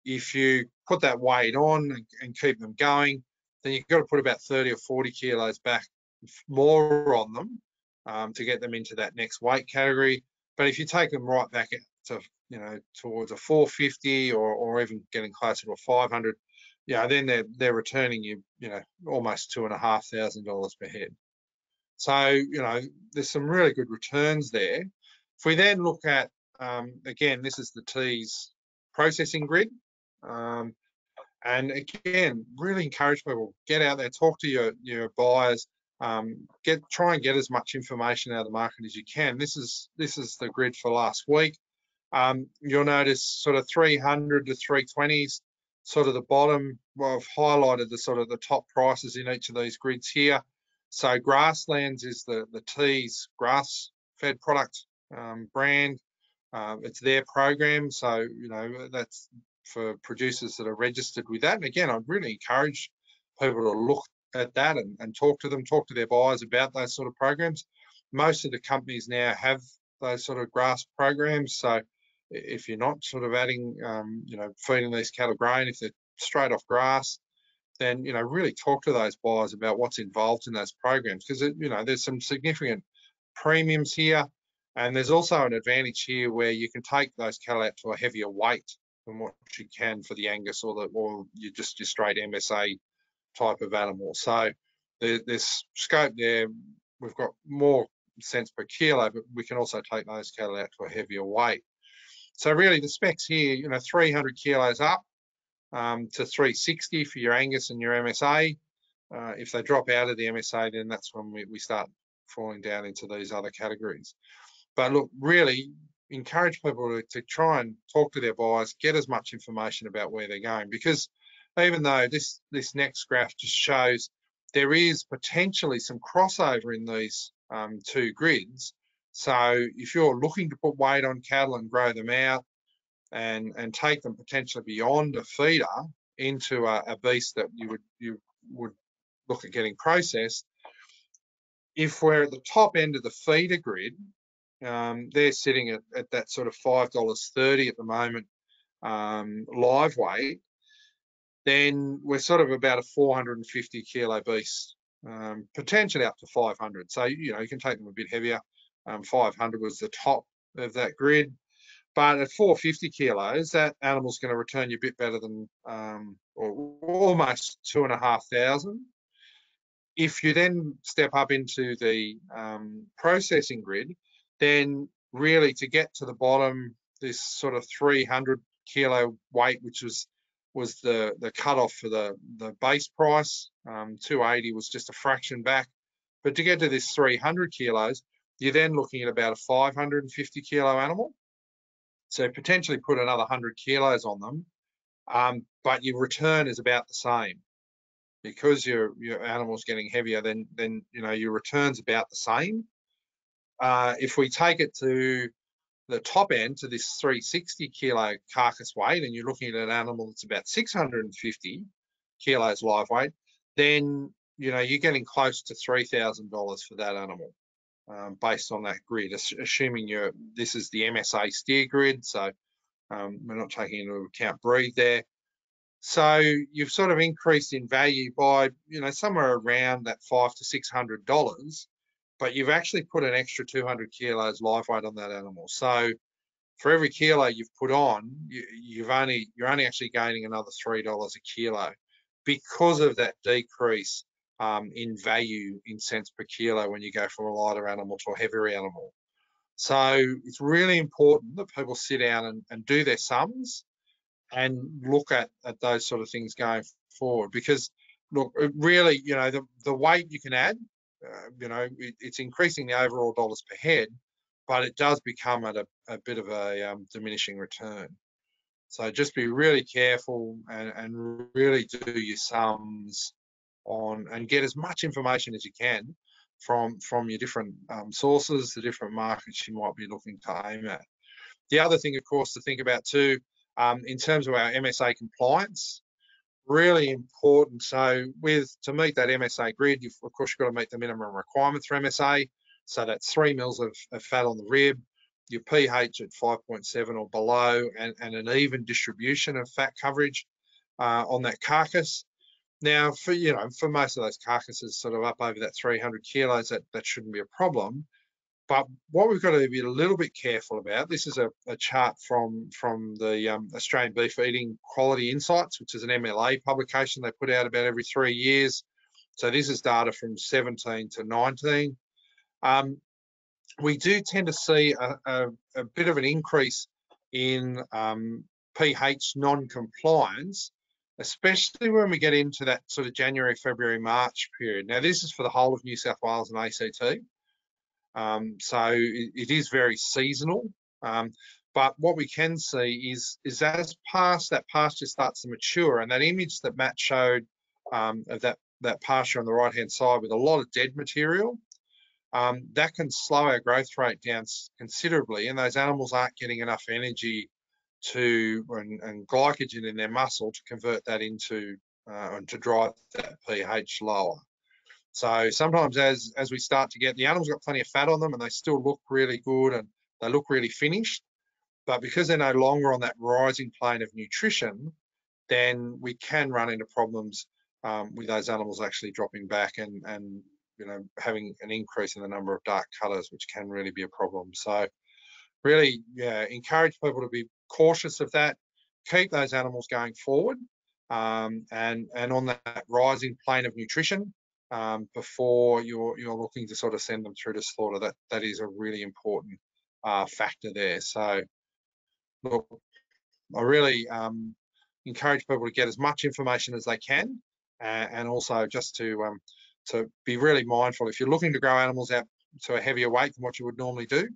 If you put that weight on and keep them going, then you've got to put about 30 or 40 kilos back more on them to get them into that next weight category. But if you take them right back to towards a 450 or even getting closer to a 500, then they're returning you, almost $2,500 per head. So, there's some really good returns there. If we then look at, again, this is the TEAS processing grid. And again, really encourage people, get out there, talk to your buyers, try and get as much information out of the market as you can. This is the grid for last week. You'll notice sort of 300 to 320s, sort of the bottom. Well, I've highlighted the sort of the top prices in each of these grids here. So Grasslands is the TEAS grass-fed product brand. It's their program. So, that's for producers that are registered with that. And again, I'd really encourage people to look at that and talk to them, talk to their buyers about those sort of programs. Most of the companies now have those sort of grass programs. So if you're not sort of adding, you know, feeding these cattle grain, if they're straight off grass, then, you know, really talk to those buyers about what's involved in those programs, because, you know, there's some significant premiums here. And there's also an advantage here where you can take those cattle out to a heavier weight than what you can for the Angus or the, or you just your straight MSA type of animal. So there's scope there. We've got more cents per kilo, but we can also take those cattle out to a heavier weight. So really the specs here, you know, 300 kilos up to 360 for your Angus and your MSA. If they drop out of the MSA, then that's when we start falling down into these other categories. But look, really encourage people to try and talk to their buyers, get as much information about where they're going, because even though this next graph just shows there is potentially some crossover in these two grids. So if you're looking to put weight on cattle and grow them out and take them potentially beyond a feeder into a beast that you would look at getting processed, if we're at the top end of the feeder grid, they're sitting at that sort of $5.30 at the moment, live weight, then we're sort of about a 450 kilo beast, potentially up to 500. So, you know, you can take them a bit heavier. 500 was the top of that grid, but at 450 kilos, that animal's going to return you a bit better than, or almost 2,500. If you then step up into the processing grid, then really to get to the bottom, this sort of 300 kilo weight, which was the cutoff for the base price, 280 was just a fraction back. But to get to this 300 kilos, you're then looking at about a 550 kilo animal. So potentially put another 100 kilos on them, but your return is about the same. Because your animal's getting heavier, then you know your return's about the same. If we take it to the top end, to this 360 kilo carcass weight, and you're looking at an animal that's about 650 kilos live weight, then you know you're getting close to $3,000 for that animal, based on that grid. Assuming this is the MSA steer grid, so we're not taking into account breed there. So you've sort of increased in value by, you know, somewhere around that $500 to $600. But you've actually put an extra 200 kilos live weight on that animal. So for every kilo you've put on, you're only actually gaining another $3 a kilo because of that decrease in value in cents per kilo when you go from a lighter animal to a heavier animal. So it's really important that people sit down and do their sums and look at those sort of things going forward, because look, really, you know, the weight you can add, you know, it's increasing the overall dollars per head, but it does become at a bit of a diminishing return. So just be really careful and really do your sums on and get as much information as you can from your different sources, the different markets you might be looking to aim at. The other thing, of course, to think about too, in terms of our MSA compliance, really important. So to meet that MSA grid, you've of course got to meet the minimum requirement for MSA. So that's 3 mils of fat on the rib, your pH at 5.7 or below, and an even distribution of fat coverage on that carcass. Now, for you know, for most of those carcasses sort of up over that 300 kilos, that shouldn't be a problem. But what we've got to be a little bit careful about, this is a chart from the Australian Beef Eating Quality Insights, which is an MLA publication they put out about every 3 years. So this is data from 17 to 19. We do tend to see a bit of an increase in pH non-compliance, especially when we get into that sort of January, February, March period. Now, this is for the whole of New South Wales and ACT. So it is very seasonal, but what we can see is as that pasture starts to mature, and that image that Matt showed of that pasture on the right hand side with a lot of dead material, that can slow our growth rate down considerably, and those animals aren't getting enough energy and glycogen in their muscle to convert that into and to drive that pH lower. So sometimes as we start to get, the animals got plenty of fat on them and they still look really good and They look really finished, but because they're no longer on that rising plane of nutrition, then we can run into problems with those animals actually dropping back and you know, having an increase in the number of dark colours, which can really be a problem. So really, yeah, encourage people to be cautious of that, keep those animals going forward and on that rising plane of nutrition before you're looking to sort of send them through to slaughter. That is a really important factor there. So look, I really encourage people to get as much information as they can, and also just to be really mindful. If you're looking to grow animals out to a heavier weight than what you would normally do,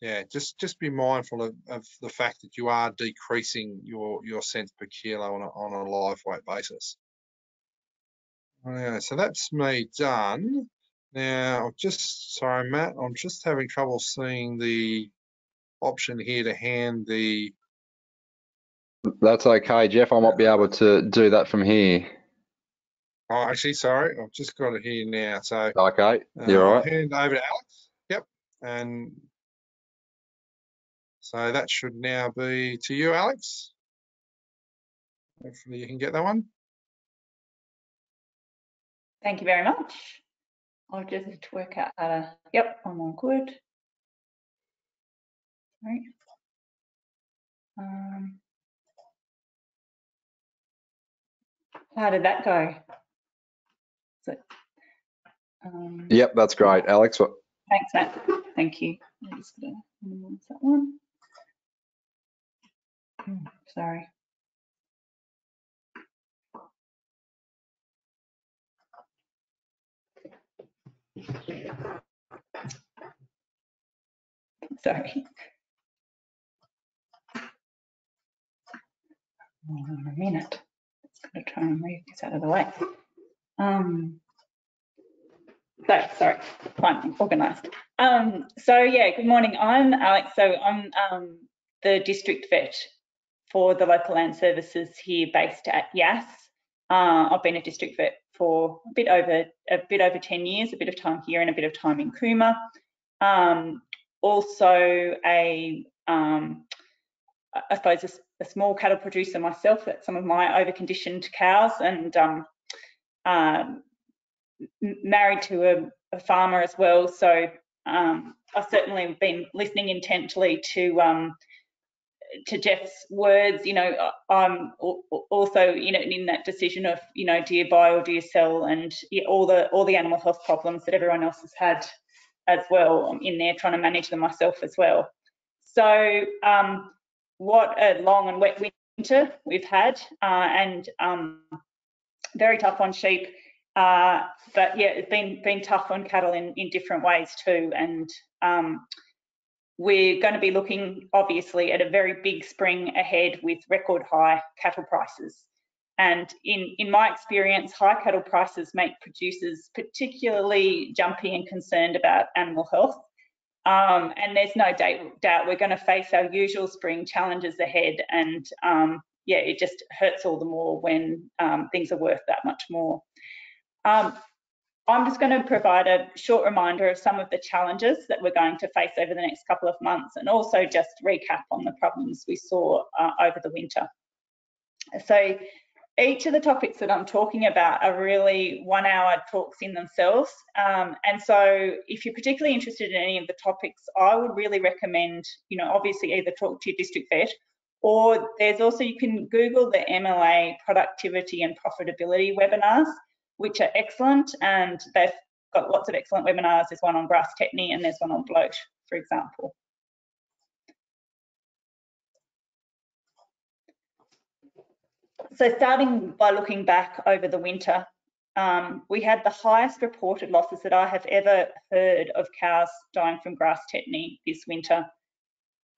yeah, just be mindful of the fact that you are decreasing your cents per kilo on a live weight basis. Right, so that's me done. Now, sorry, Matt, I'm just having trouble seeing the option here to hand the. That's okay, Jeff. I might be able to do that from here. Oh, actually, sorry, I've just got it here now. So okay, you're all right. Hand over to Alex. Yep, and so that should now be to you, Alex. Hopefully, you can get that one. Thank you very much. I'll just work out how to. Yep, I'm all good. Right. How did that go? So, yep, that's great, Alex. Thanks, Matt. Thank you. I'm just gonna minimize that one. Sorry. Sorry. Hold on a minute. Just going to try and move this out of the way. Sorry, I'm organised. So yeah, good morning. I'm Alex. So I'm the district vet for the Local Land Services here, based at Yass. I've been a district vet for a bit over 10 years, a bit of time here and a bit of time in Cooma. Also I suppose a small cattle producer myself. That's some of my overconditioned cows, and married to a farmer as well. So I've certainly been listening intently to Jeff's words. You know, I'm also, you know, in that decision of, you know, do you buy or do you sell, and all the animal health problems that everyone else has had as well. I'm in there trying to manage them myself as well. So what a long and wet winter we've had, and very tough on sheep, but yeah, it's been tough on cattle in different ways too. And we're going to be looking obviously at a very big spring ahead with record high cattle prices. And in my experience, high cattle prices make producers particularly jumpy and concerned about animal health. And there's no doubt we're going to face our usual spring challenges ahead. And yeah, it just hurts all the more when things are worth that much more. I'm just going to provide a short reminder of some of the challenges that we're going to face over the next couple of months, and also just recap on the problems we saw over the winter. So each of the topics that I'm talking about are really one-hour talks in themselves. And so if you're particularly interested in any of the topics, I would really recommend, you know, obviously either talk to your district vet, or there's also, you can Google the MLA productivity and profitability webinars, which are excellent, and they've got lots of excellent webinars. There's one on grass tetany and there's one on bloat, for example. So starting by looking back over the winter, we had the highest reported losses that I have ever heard of cows dying from grass tetany this winter.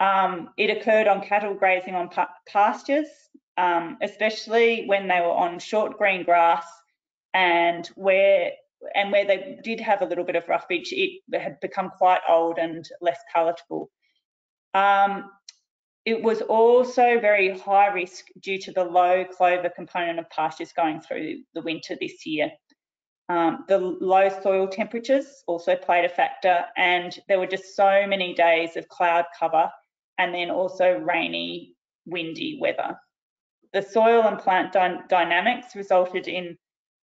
It occurred on cattle grazing on pastures, especially when they were on short green grass, and where they did have a little bit of roughage, it had become quite old and less palatable. It was also very high risk due to the low clover component of pastures going through the winter this year. The low soil temperatures also played a factor, and there were just so many days of cloud cover and then also rainy, windy weather. The soil and plant dynamics resulted in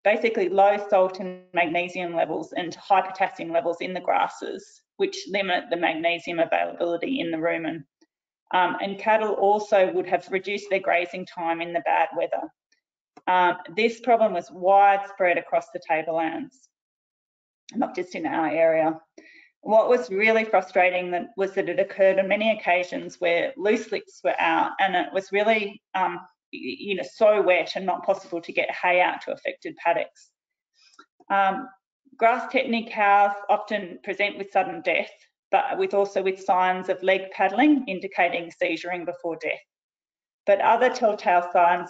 basically low salt and magnesium levels and high potassium levels in the grasses, which limit the magnesium availability in the rumen. And cattle also would have reduced their grazing time in the bad weather. This problem was widespread across the tablelands, not just in our area. What was really frustrating was that it occurred on many occasions where loose licks were out, and it was really so wet and not possible to get hay out to affected paddocks. Grass tetany cows often present with sudden death, but also with signs of leg paddling indicating seizuring before death. But other telltale signs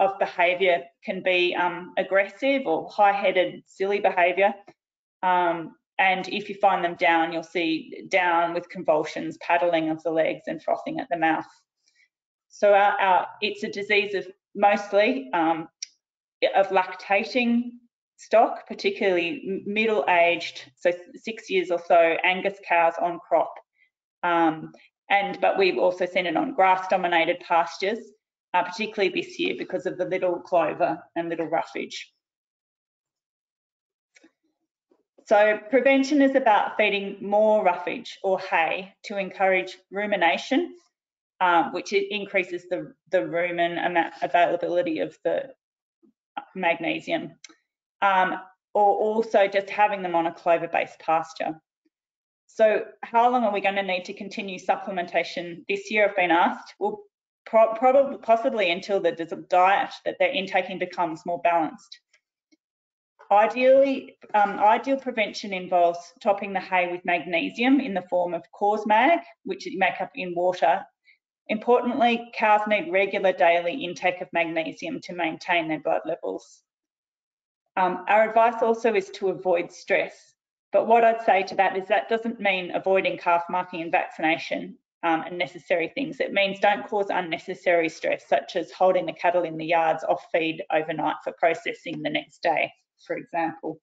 of behaviour can be aggressive or high-headed, silly behaviour. And if you find them down, you'll see down with convulsions, paddling of the legs and frothing at the mouth. So it's a disease of mostly of lactating stock, particularly middle-aged, so 6 years or so, Angus cows on crop. But we've also seen it on grass-dominated pastures, particularly this year because of the little clover and little roughage. So prevention is about feeding more roughage or hay to encourage rumination, which increases the rumen availability of the magnesium, or also just having them on a clover-based pasture. So how long are we going to need to continue supplementation this year, I've been asked? Well, possibly until the diet that they're intaking becomes more balanced. Ideal prevention involves topping the hay with magnesium in the form of Cosmag, which you make up in water. Importantly, cows need regular daily intake of magnesium to maintain their blood levels. Our advice also is to avoid stress, but what I'd say to that is that doesn't mean avoiding calf marking and vaccination and necessary things. It means don't cause unnecessary stress, such as holding the cattle in the yards off feed overnight for processing the next day, for example.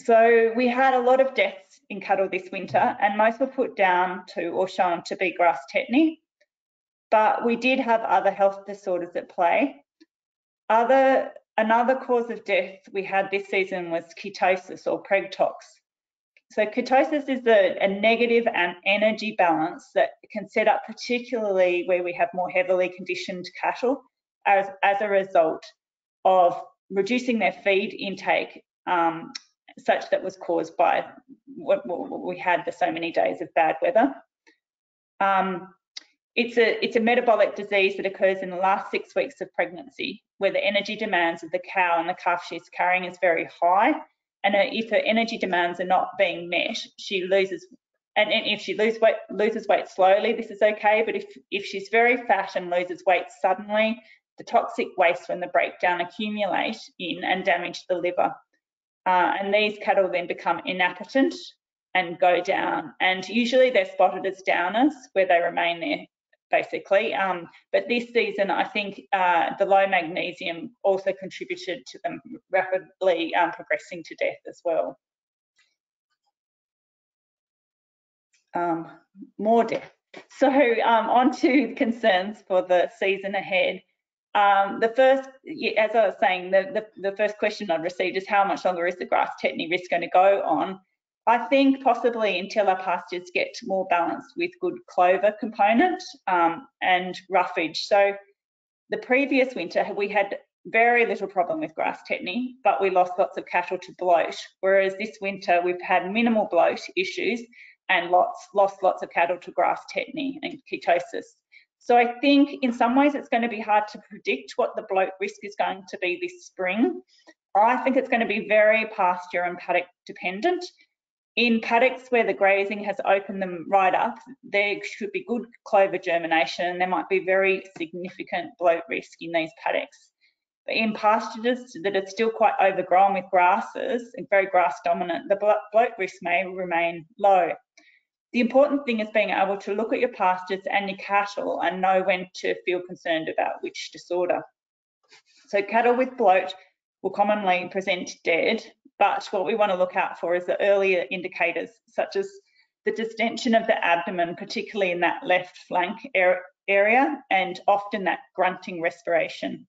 So we had a lot of deaths in cattle this winter, and most were put down to or shown to be grass tetany, but we did have other health disorders at play. Another cause of death we had this season was ketosis or pregtox. So ketosis is a negative energy balance that can set up particularly where we have more heavily conditioned cattle as a result of reducing their feed intake, such that was caused by what we had, the so many days of bad weather. It's a metabolic disease that occurs in the last 6 weeks of pregnancy, where the energy demands of the cow and the calf she's carrying is very high, and if her energy demands are not being met, she loses, and if she loses weight slowly, this is okay, but if she's very fat and loses weight suddenly, the toxic waste from the breakdown accumulate in and damage the liver. And these cattle then become inappetent and go down. And usually they're spotted as downers, where they remain there, basically. But this season, I think the low magnesium also contributed to them rapidly progressing to death as well. More death. So on to concerns for the season ahead. The first, as I was saying, the first question I've received is how much longer is the grass tetany risk going to go on? I think possibly until our pastures get more balanced with good clover component and roughage. So the previous winter we had very little problem with grass tetany, but we lost lots of cattle to bloat, whereas this winter we've had minimal bloat issues and lost lots of cattle to grass tetany and ketosis. So I think in some ways it's going to be hard to predict what the bloat risk is going to be this spring. I think it's going to be very pasture and paddock dependent. In paddocks where the grazing has opened them right up, there should be good clover germination and there might be very significant bloat risk in these paddocks. But in pastures that are still quite overgrown with grasses and very grass dominant, the bloat risk may remain low. The important thing is being able to look at your pastures and your cattle and know when to feel concerned about which disorder. So cattle with bloat will commonly present dead, but what we want to look out for is the earlier indicators, such as the distension of the abdomen, particularly in that left flank area, and often that grunting respiration.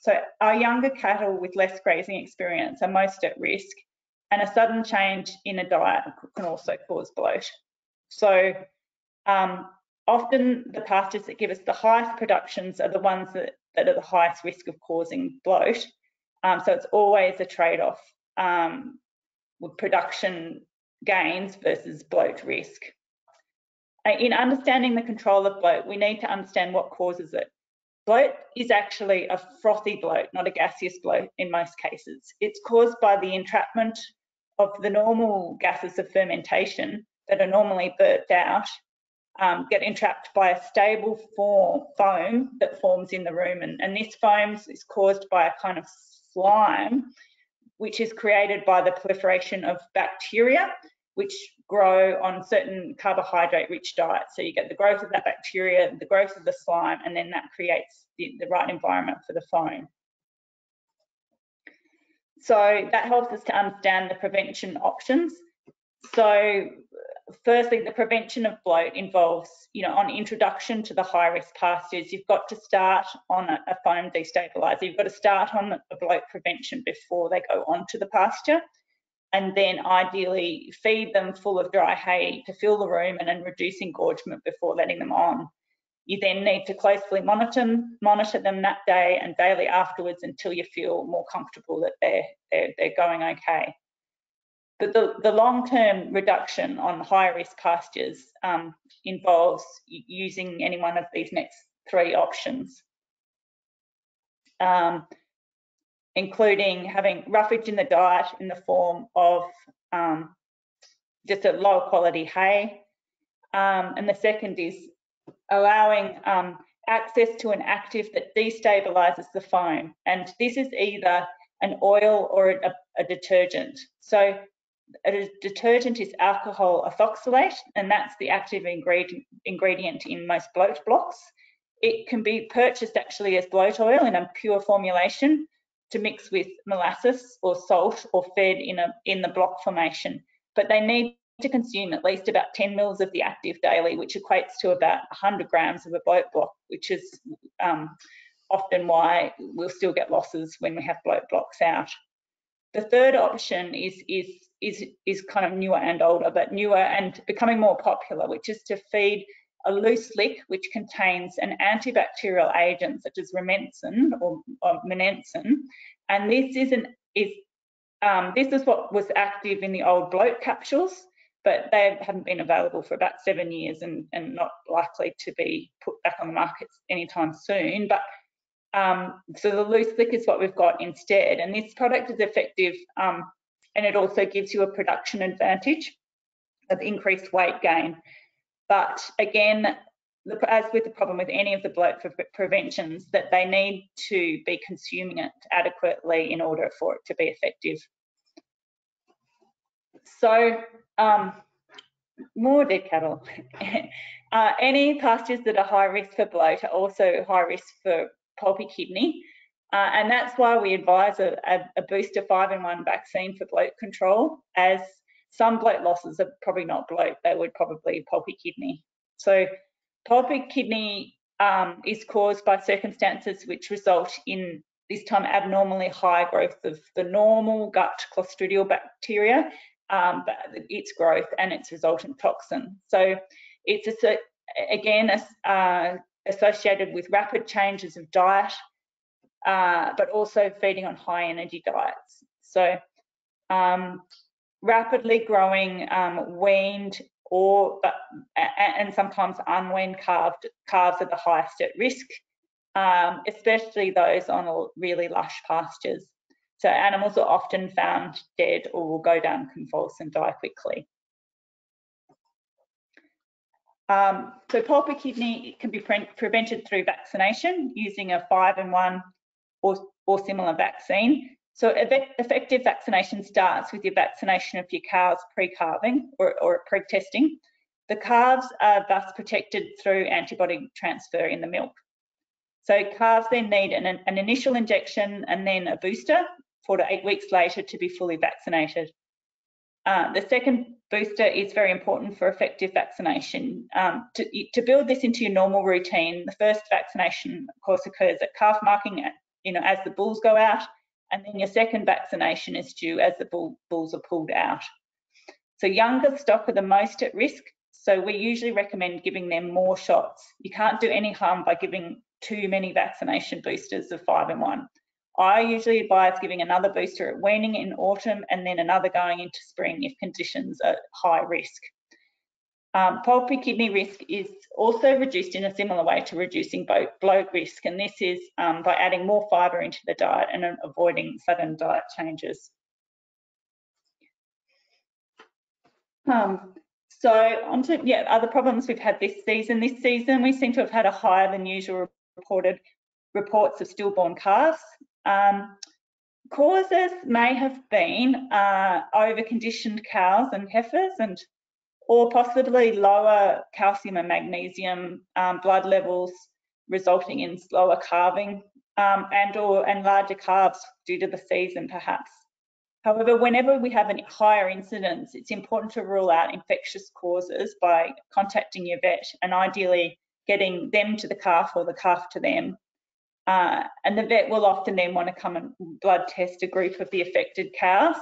So our younger cattle with less grazing experience are most at risk, and a sudden change in a diet can also cause bloat. So often the pastures that give us the highest productions are the ones that are the highest risk of causing bloat. So it's always a trade-off with production gains versus bloat risk. In understanding the control of bloat, we need to understand what causes it. Bloat is actually a frothy bloat, not a gaseous bloat in most cases. It's caused by the entrapment of the normal gases of fermentation that are normally burped out, get entrapped by a stable foam that forms in the rumen. And this foam is caused by a kind of slime, which is created by the proliferation of bacteria, which grow on certain carbohydrate-rich diets. So you get the growth of that bacteria, the growth of the slime, and then that creates the right environment for the foam. So that helps us to understand the prevention options. So firstly, the prevention of bloat involves, on introduction to the high-risk pastures, you've got to start on a foam destabiliser. You've got to start on the bloat prevention before they go onto the pasture, and then ideally feed them full of dry hay to fill the rumen and reduce engorgement before letting them on. You then need to closely monitor them that day and daily afterwards until you feel more comfortable that they're going okay. But the long-term reduction on high-risk pastures involves using any one of these next three options, including having roughage in the diet in the form of just a low-quality hay. And the second is allowing access to an active that destabilises the foam. And this is either an oil or a detergent. So a detergent is alcohol ethoxylate, and that's the active ingredient in most bloat blocks. It can be purchased actually as bloat oil in a pure formulation to mix with molasses or salt or fed in the block formation. But they need to consume at least about 10 mils of the active daily, which equates to about 100 grams of a bloat block, which is often why we'll still get losses when we have bloat blocks out. The third option is kind of newer and older, but newer and becoming more popular, which is to feed a loose lick which contains an antibacterial agent such as remensin or menensin, and this is what was active in the old bloat capsules, but they haven't been available for about 7 years and not likely to be put back on the market anytime soon. But so the loose lick is what we've got instead, and this product is effective, and it also gives you a production advantage of increased weight gain. But again, as with the problem with any of the bloat preventions, that they need to be consuming it adequately in order for it to be effective. So more dead cattle. Any pastures that are high risk for bloat are also high risk for pulpy kidney. And that's why we advise a booster 5-in-1 vaccine for bloat control, as some bloat losses are probably not bloat, they would probably pulpy kidney. So pulpy kidney is caused by circumstances which result in this time abnormally high growth of the normal gut clostridial bacteria, its growth and its resultant toxin. So it's associated with rapid changes of diet, but also feeding on high energy diets. So rapidly growing weaned and sometimes unweaned calves are the highest at risk, especially those on really lush pastures. So animals are often found dead or will go down, convulse and die quickly. So pulpy kidney can be prevented through vaccination using a 5-in-1 or similar vaccine. So effective vaccination starts with your vaccination of your cows pre-calving or pre-testing. The calves are thus protected through antibody transfer in the milk. So calves then need an initial injection and then a booster 4 to 8 weeks later to be fully vaccinated. The second booster is very important for effective vaccination. To build this into your normal routine, the first vaccination, of course, occurs at calf marking, as the bulls go out, and then your second vaccination is due as the bulls are pulled out. So younger stock are the most at risk, so we usually recommend giving them more shots. You can't do any harm by giving too many vaccination boosters of 5 in 1. I usually advise giving another booster at weaning in autumn and then another going into spring if conditions are high risk. Poultry kidney risk is also reduced in a similar way to reducing bloat risk, and this is by adding more fibre into the diet and avoiding sudden diet changes. So onto other problems we've had this season. This season we seem to have had a higher than usual reported reports of stillborn calves. Causes may have been over-conditioned cows and heifers, or possibly lower calcium and magnesium blood levels, resulting in slower calving and larger calves due to the season, perhaps. However, whenever we have a higher incidence, it's important to rule out infectious causes by contacting your vet and ideally getting them to the calf or the calf to them. And the vet will often then want to come and blood test a group of the affected cows.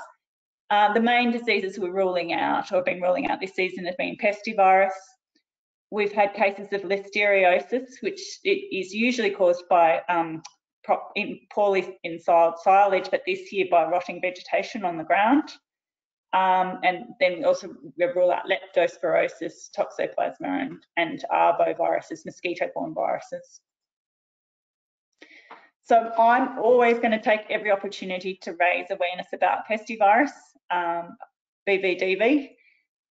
The main diseases we're ruling out or have been ruling out this season have been pestivirus. We've had cases of listeriosis, which is usually caused by poorly ensiled silage, but this year by rotting vegetation on the ground. And then we also rule out leptospirosis, toxoplasma, and arboviruses, mosquito-borne viruses. So I'm always going to take every opportunity to raise awareness about pestivirus, BVDV.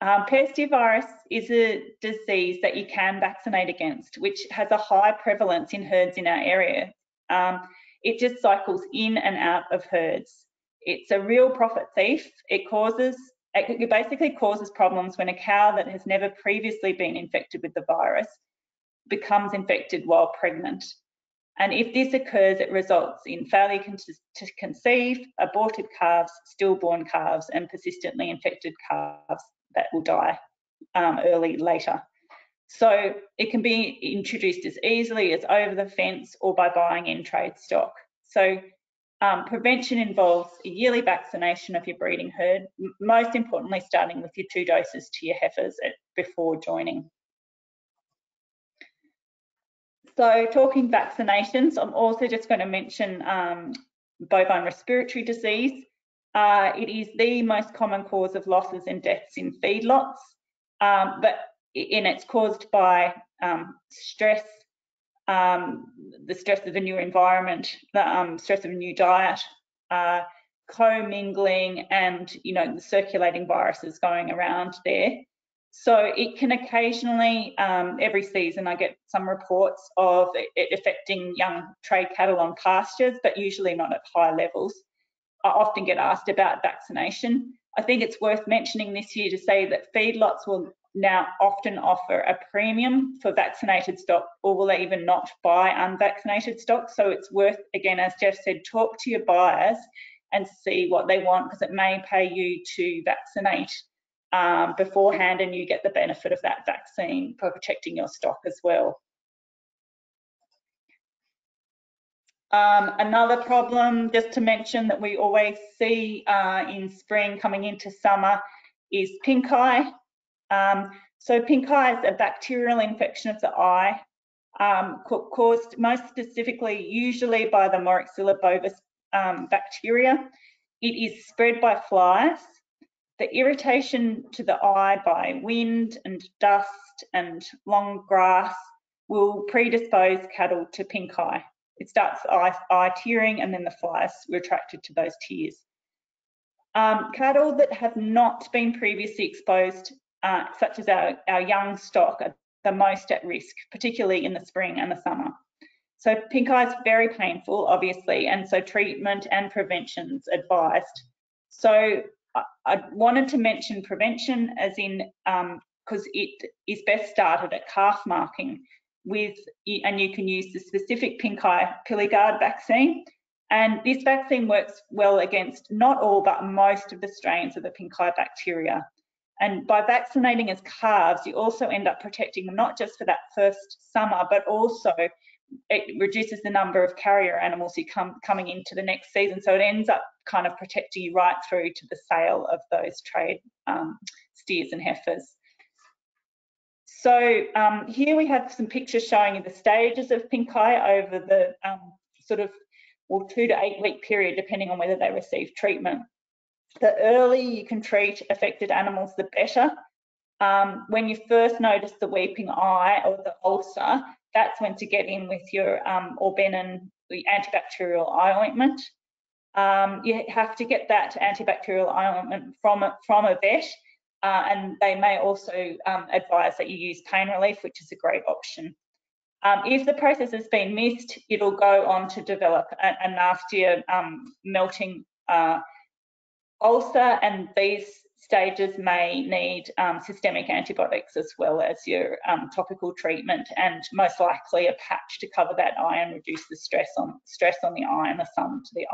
Pestivirus is a disease that you can vaccinate against, which has a high prevalence in herds in our area. It just cycles in and out of herds. It's a real profit thief. It basically causes problems when a cow that has never previously been infected with the virus becomes infected while pregnant. And if this occurs, it results in failure to conceive, aborted calves, stillborn calves, and persistently infected calves that will die later. So it can be introduced as easily as over the fence or by buying in trade stock. So prevention involves a yearly vaccination of your breeding herd, most importantly starting with your 2 doses to your heifers before joining. So talking vaccinations, I'm also just going to mention bovine respiratory disease. It is the most common cause of losses and deaths in feedlots, and it's caused by stress, the stress of a new environment, the stress of a new diet, co-mingling, and the circulating viruses going around there. So it can occasionally, every season I get some reports of it affecting young trade cattle on pastures, but usually not at high levels. I often get asked about vaccination. I think it's worth mentioning this year to say that feedlots will now often offer a premium for vaccinated stock, or will even not buy unvaccinated stock. So it's worth, again, as Jeff said, talk to your buyers and see what they want, because it may pay you to vaccinate beforehand, and you get the benefit of that vaccine for protecting your stock as well. Another problem, just to mention, that we always see in spring coming into summer is pink eye. So pink eye is a bacterial infection of the eye, caused most specifically usually by the Moraxilla bovis bacteria. It is spread by flies. The irritation to the eye by wind and dust and long grass will predispose cattle to pink eye. It starts eye tearing, and then the flies are attracted to those tears. Cattle that have not been previously exposed, such as our young stock, are the most at risk, particularly in the spring and the summer. So pink eye is very painful, obviously, and so treatment and prevention is advised. So I wanted to mention prevention, as in because it is best started at calf marking. with, and you can use the specific pink eye pilligard vaccine. And this vaccine works well against not all, but most of the strains of the pink eye bacteria. And by vaccinating as calves, you also end up protecting them, not just for that first summer, but also it reduces the number of carrier animals who coming into the next season. So it ends up kind of protecting you right through to the sale of those trade steers and heifers. So here we have some pictures showing you the stages of pink eye over the sort of, well, 2 to 8 week period, depending on whether they receive treatment. The earlier you can treat affected animals, the better. When you first notice the weeping eye or the ulcer, that's when to get in with your Orbenin, the antibacterial eye ointment. You have to get that antibacterial eye ointment from a vet, and they may also advise that you use pain relief, which is a great option. If the process has been missed, it'll go on to develop a nastier melting ulcer, and these stages may need systemic antibiotics as well as your topical treatment, and most likely a patch to cover that eye and reduce the stress on the eye and the sun to the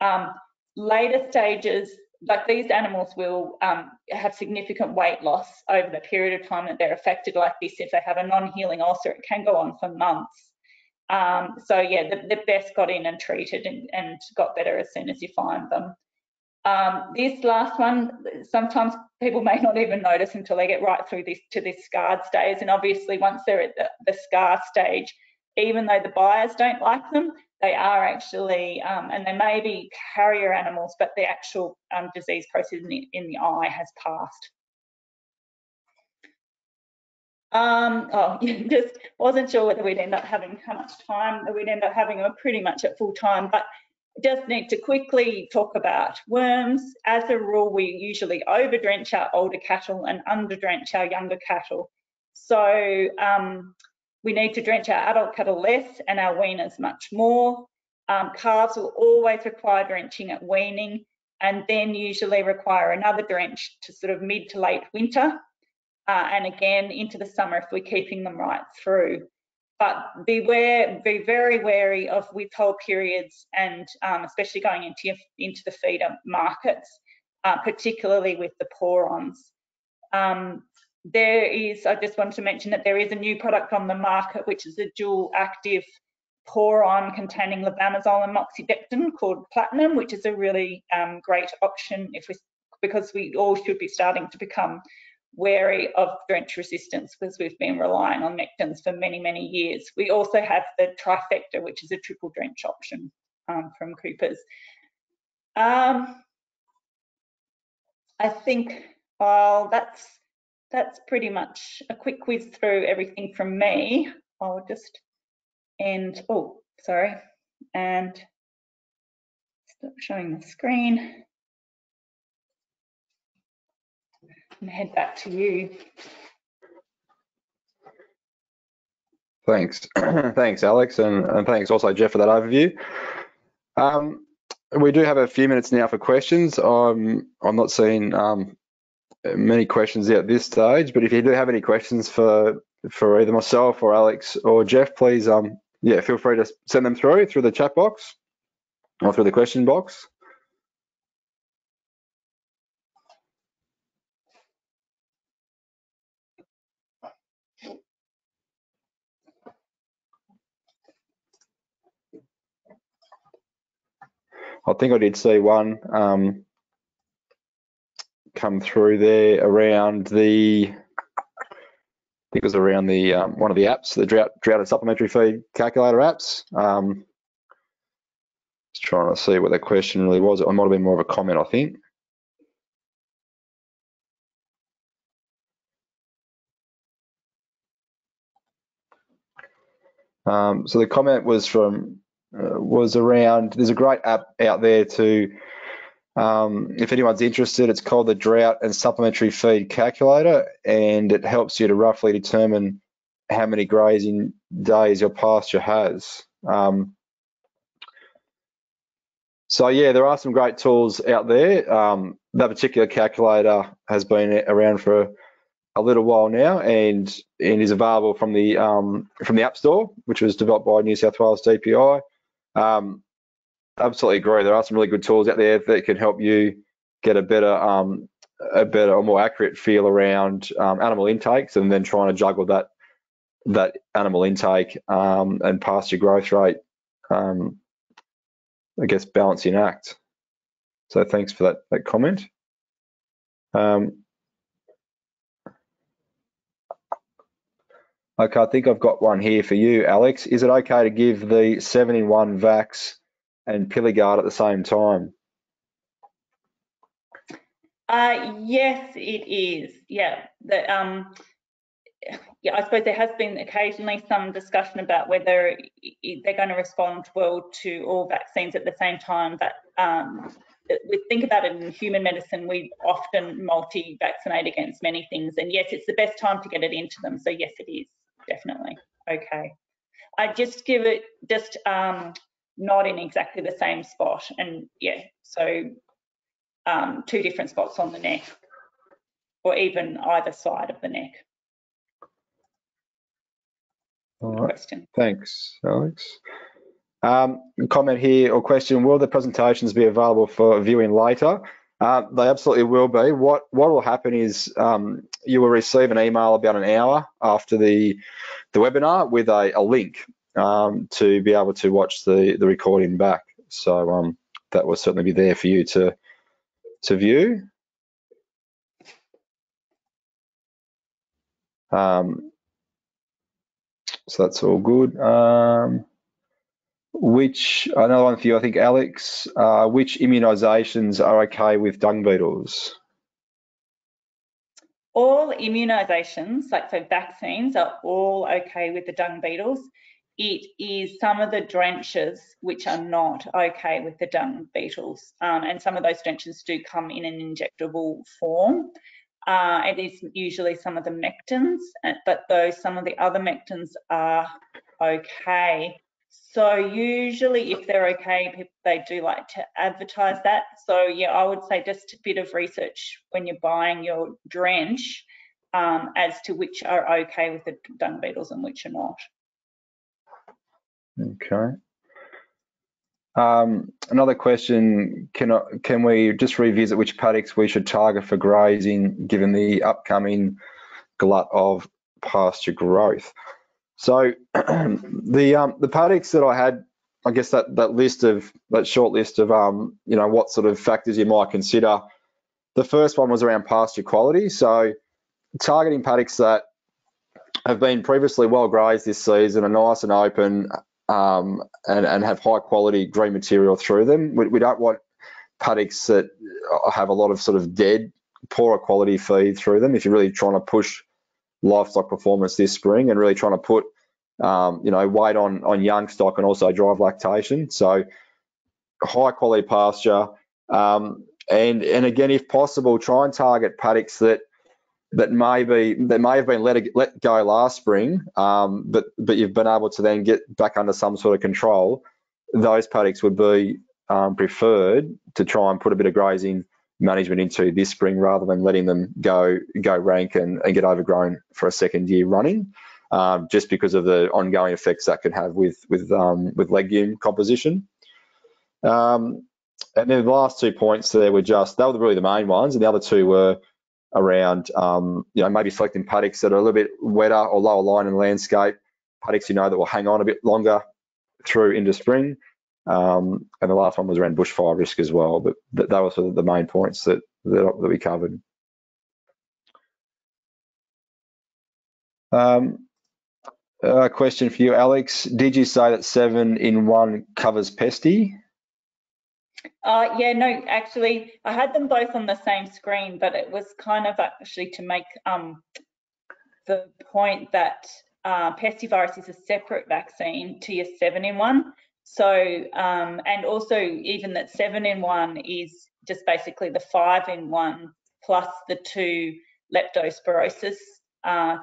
eye. Later stages, like these animals will have significant weight loss over the period of time that they're affected like this. If they have a non-healing ulcer, it can go on for months. So yeah, the best got in and treated and got better as soon as you find them. This last one, sometimes people may not even notice until they get right through this to this scarred stage. And obviously once they're at the scar stage, even though the buyers don't like them, they are actually, and they may be carrier animals, but the actual disease process in the eye has passed. Oh, yeah, just wasn't sure whether we'd end up having, how much time that we'd end up having. We're pretty much at full time, but just need to quickly talk about worms. As a rule, we usually overdrench our older cattle and underdrench our younger cattle. So, we need to drench our adult cattle less and our weaners much more. Calves will always require drenching at weaning and then usually require another drench to sort of mid to late winter and again into the summer if we're keeping them right through. But be very wary of withhold periods and especially going into the feeder markets, particularly with the pour-ons. There is, I just wanted to mention that there is a new product on the market, which is a dual active pour-on containing lobamazole and moxidectin called Platinum, which is a really great option because we all should be starting to become wary of drench resistance because we've been relying on mectins for many, many years. We also have the trifecta, which is a triple drench option from Coopers. I think that's pretty much a quick whiz through everything from me. I'll just end, oh, sorry, and stop showing the screen and head back to you. Thanks. Thanks, Alex, and thanks also, Jeff, for that overview. We do have a few minutes now for questions. I'm not seeing many questions at this stage, but if you do have any questions for either myself or Alex or Jeff, please yeah, feel free to send them through the chat box or through the question box. I think I did see one come through there around the, I think it was around the one of the apps, the drought and supplementary feed calculator apps. Just trying to see what the question really was. It might have been more of a comment, I think. So the comment was from was around, there's a great app out there to, if anyone's interested, it's called the Drought and Supplementary Feed Calculator, and it helps you to roughly determine how many grazing days your pasture has. So yeah, there are some great tools out there. That particular calculator has been around for a little while now, and is available from the App Store, which was developed by New South Wales DPI. Absolutely agree. There are some really good tools out there that can help you get a better or more accurate feel around animal intakes, and then trying to juggle that animal intake and pasture growth rate, I guess, balancing act. So thanks for that comment. Okay, I think I've got one here for you, Alex. Is it okay to give the 7-in-1 vax and Pilligard at the same time? Yes, it is. Yeah, yeah, I suppose there has been occasionally some discussion about whether they're going to respond well to all vaccines at the same time. But we think about it in human medicine, we often multi-vaccinate against many things. And yes, it's the best time to get it into them. So yes, it is definitely okay. I just give it just not in exactly the same spot, and yeah, so two different spots on the neck, or even either side of the neck. All right. Question. Thanks, Alex. Comment here or question: will the presentations be available for viewing later? They absolutely will be. What will happen is you will receive an email about an hour after the webinar with a link to be able to watch the recording back. So that will certainly be there for you to view. So that's all good. Which, another one for you, I think, Alex, which immunisations are okay with dung beetles? All immunisations, like so vaccines, are all okay with the dung beetles. It is some of the drenches which are not okay with the dung beetles, and some of those drenches do come in an injectable form. It is usually some of the mectins, but those some of the other mectins are okay. So usually if they're okay, they do like to advertise that. So yeah, I would say just a bit of research when you're buying your drench as to which are okay with the dung beetles and which are not. Okay. Another question: can we just revisit which paddocks we should target for grazing given the upcoming glut of pasture growth? So the paddocks that I had, I guess that short list of you know, what sort of factors you might consider. The first one was around pasture quality. So targeting paddocks that have been previously well grazed this season, are nice and open, and have high quality green material through them. We don't want paddocks that have a lot of sort of dead, poorer quality feed through them. If you're really trying to push livestock performance this spring and really trying to put you know, weight on young stock and also drive lactation. So high quality pasture, and again, if possible, try and target paddocks that may have been let go last spring, but you've been able to then get back under some sort of control. Those paddocks would be preferred to try and put a bit of grazing management into this spring, rather than letting them go rank and get overgrown for a second year running, just because of the ongoing effects that could have with legume composition. And then the last 2 points there were they were really the main ones, and the other two were around you know, maybe selecting paddocks that are a little bit wetter or lower lying in the landscape, paddocks you know that will hang on a bit longer through into spring, and the last one was around bushfire risk as well. But that was sort of the main points that we covered. A question for you, Alex: did you say that 7-in-1 covers pesty? Yeah, no, actually, I had them both on the same screen, but it was kind of actually to make the point that Pestivirus is a separate vaccine to your 7-in-1. So, and also even that 7-in-1 is just basically the 5-in-1 plus the two leptospirosis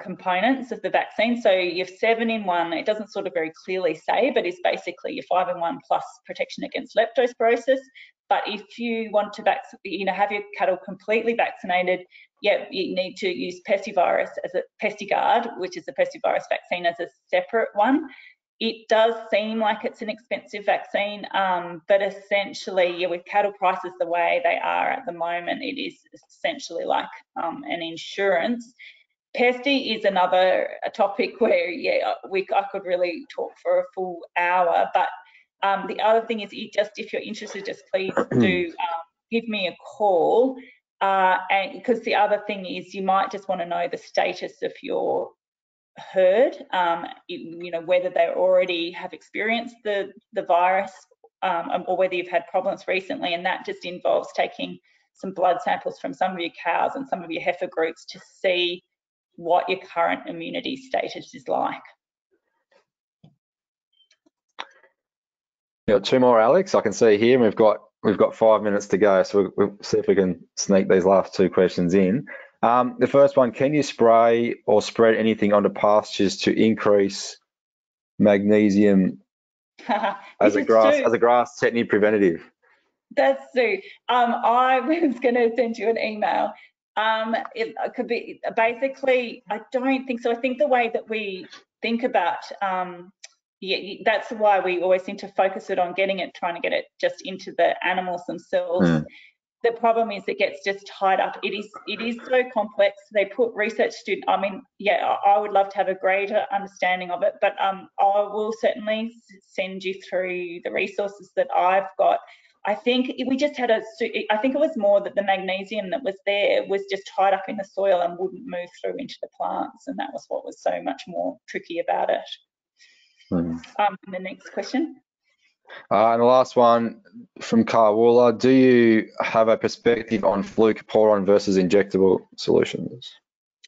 components of the vaccine. So your 7-in-1, it doesn't sort of very clearly say, but it's basically your 5-in-1 plus protection against leptospirosis. But if you want to have your cattle completely vaccinated, you need to use Pestivirus as a Pestiguard, which is the Pestivirus vaccine, as a separate one. It does seem like it's an expensive vaccine, but essentially, with cattle prices the way they are at the moment, it is essentially like an insurance. Pesti is another topic where, I could really talk for a full hour, but the other thing is, if you're interested, just please do give me a call, because the other thing is you might just want to know the status of your herd, whether they already have experienced the virus or whether you've had problems recently, and that just involves taking some blood samples from some of your cows and some of your heifer groups to see what your current immunity status is like. Got two more, Alex. I can see here, and we've got 5 minutes to go, so we'll see if we can sneak these last two questions in. The first one, can you spray or spread anything onto pastures to increase magnesium as a grass tetany preventative? That's Sue. I was going to send you an email. It could be basically, I don't think so. I think the way that we think about, that's why we always seem to focus it on trying to get it just into the animals themselves. Mm. The problem is it gets just tied up. It is so complex. They put research students, I would love to have a greater understanding of it, but I will certainly send you through the resources that I've got. I think it was more that the magnesium that was there was just tied up in the soil and wouldn't move through into the plants, and that was what was so much more tricky about it. Mm. And the next question. And the last one from Carl Wooler, do you have a perspective on flu caporon versus injectable solutions?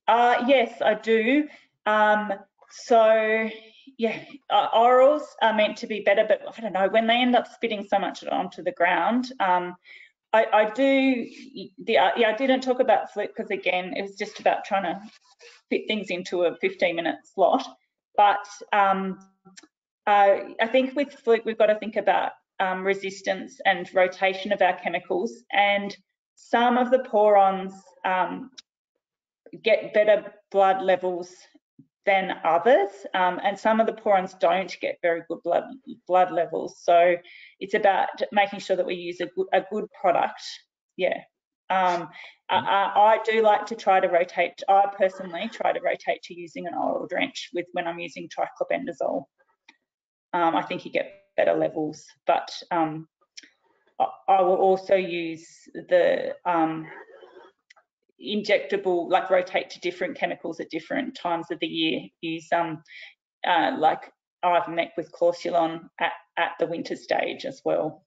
Yes, I do. Orals are meant to be better, but I don't know, when they end up spitting so much onto the ground, I didn't talk about flu because, again, it was just about trying to fit things into a 15-minute slot. But I think with fluke, we've got to think about resistance and rotation of our chemicals, and some of the porons get better blood levels than others, and some of the porons don't get very good blood levels. So it's about making sure that we use a good product. Yeah. I do like to try to rotate. I personally try to rotate to using an oral drench when I'm using triclobendazole. I think you get better levels, but I will also use the injectable, like rotate to different chemicals at different times of the year. Use like ivermectin with chlorcelon at the winter stage as well.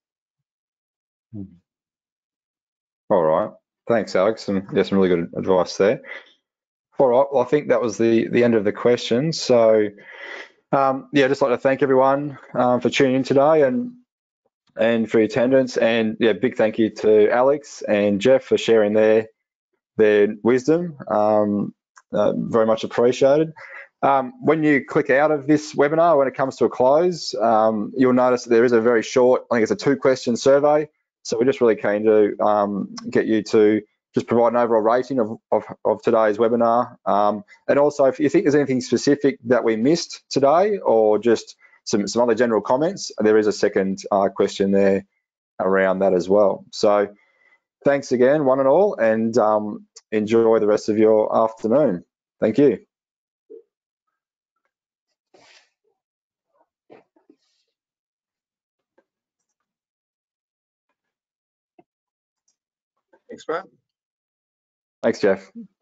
All right, thanks, Alex, and yeah, some really good advice there. All right, well, I think that was the end of the questions. So. I'd just like to thank everyone for tuning in today and for your attendance, and big thank you to Alex and Jeff for sharing their wisdom. Very much appreciated. When you click out of this webinar, when it comes to a close, you'll notice that there is a very short, I think it's a 2-question survey. So we're just really keen to get you to just provide an overall rating of today's webinar. And also, if you think there's anything specific that we missed today, or just some other general comments, there is a second question there around that as well. So thanks again, one and all, and enjoy the rest of your afternoon. Thank you. Thanks, Matt. Thanks, Jeff.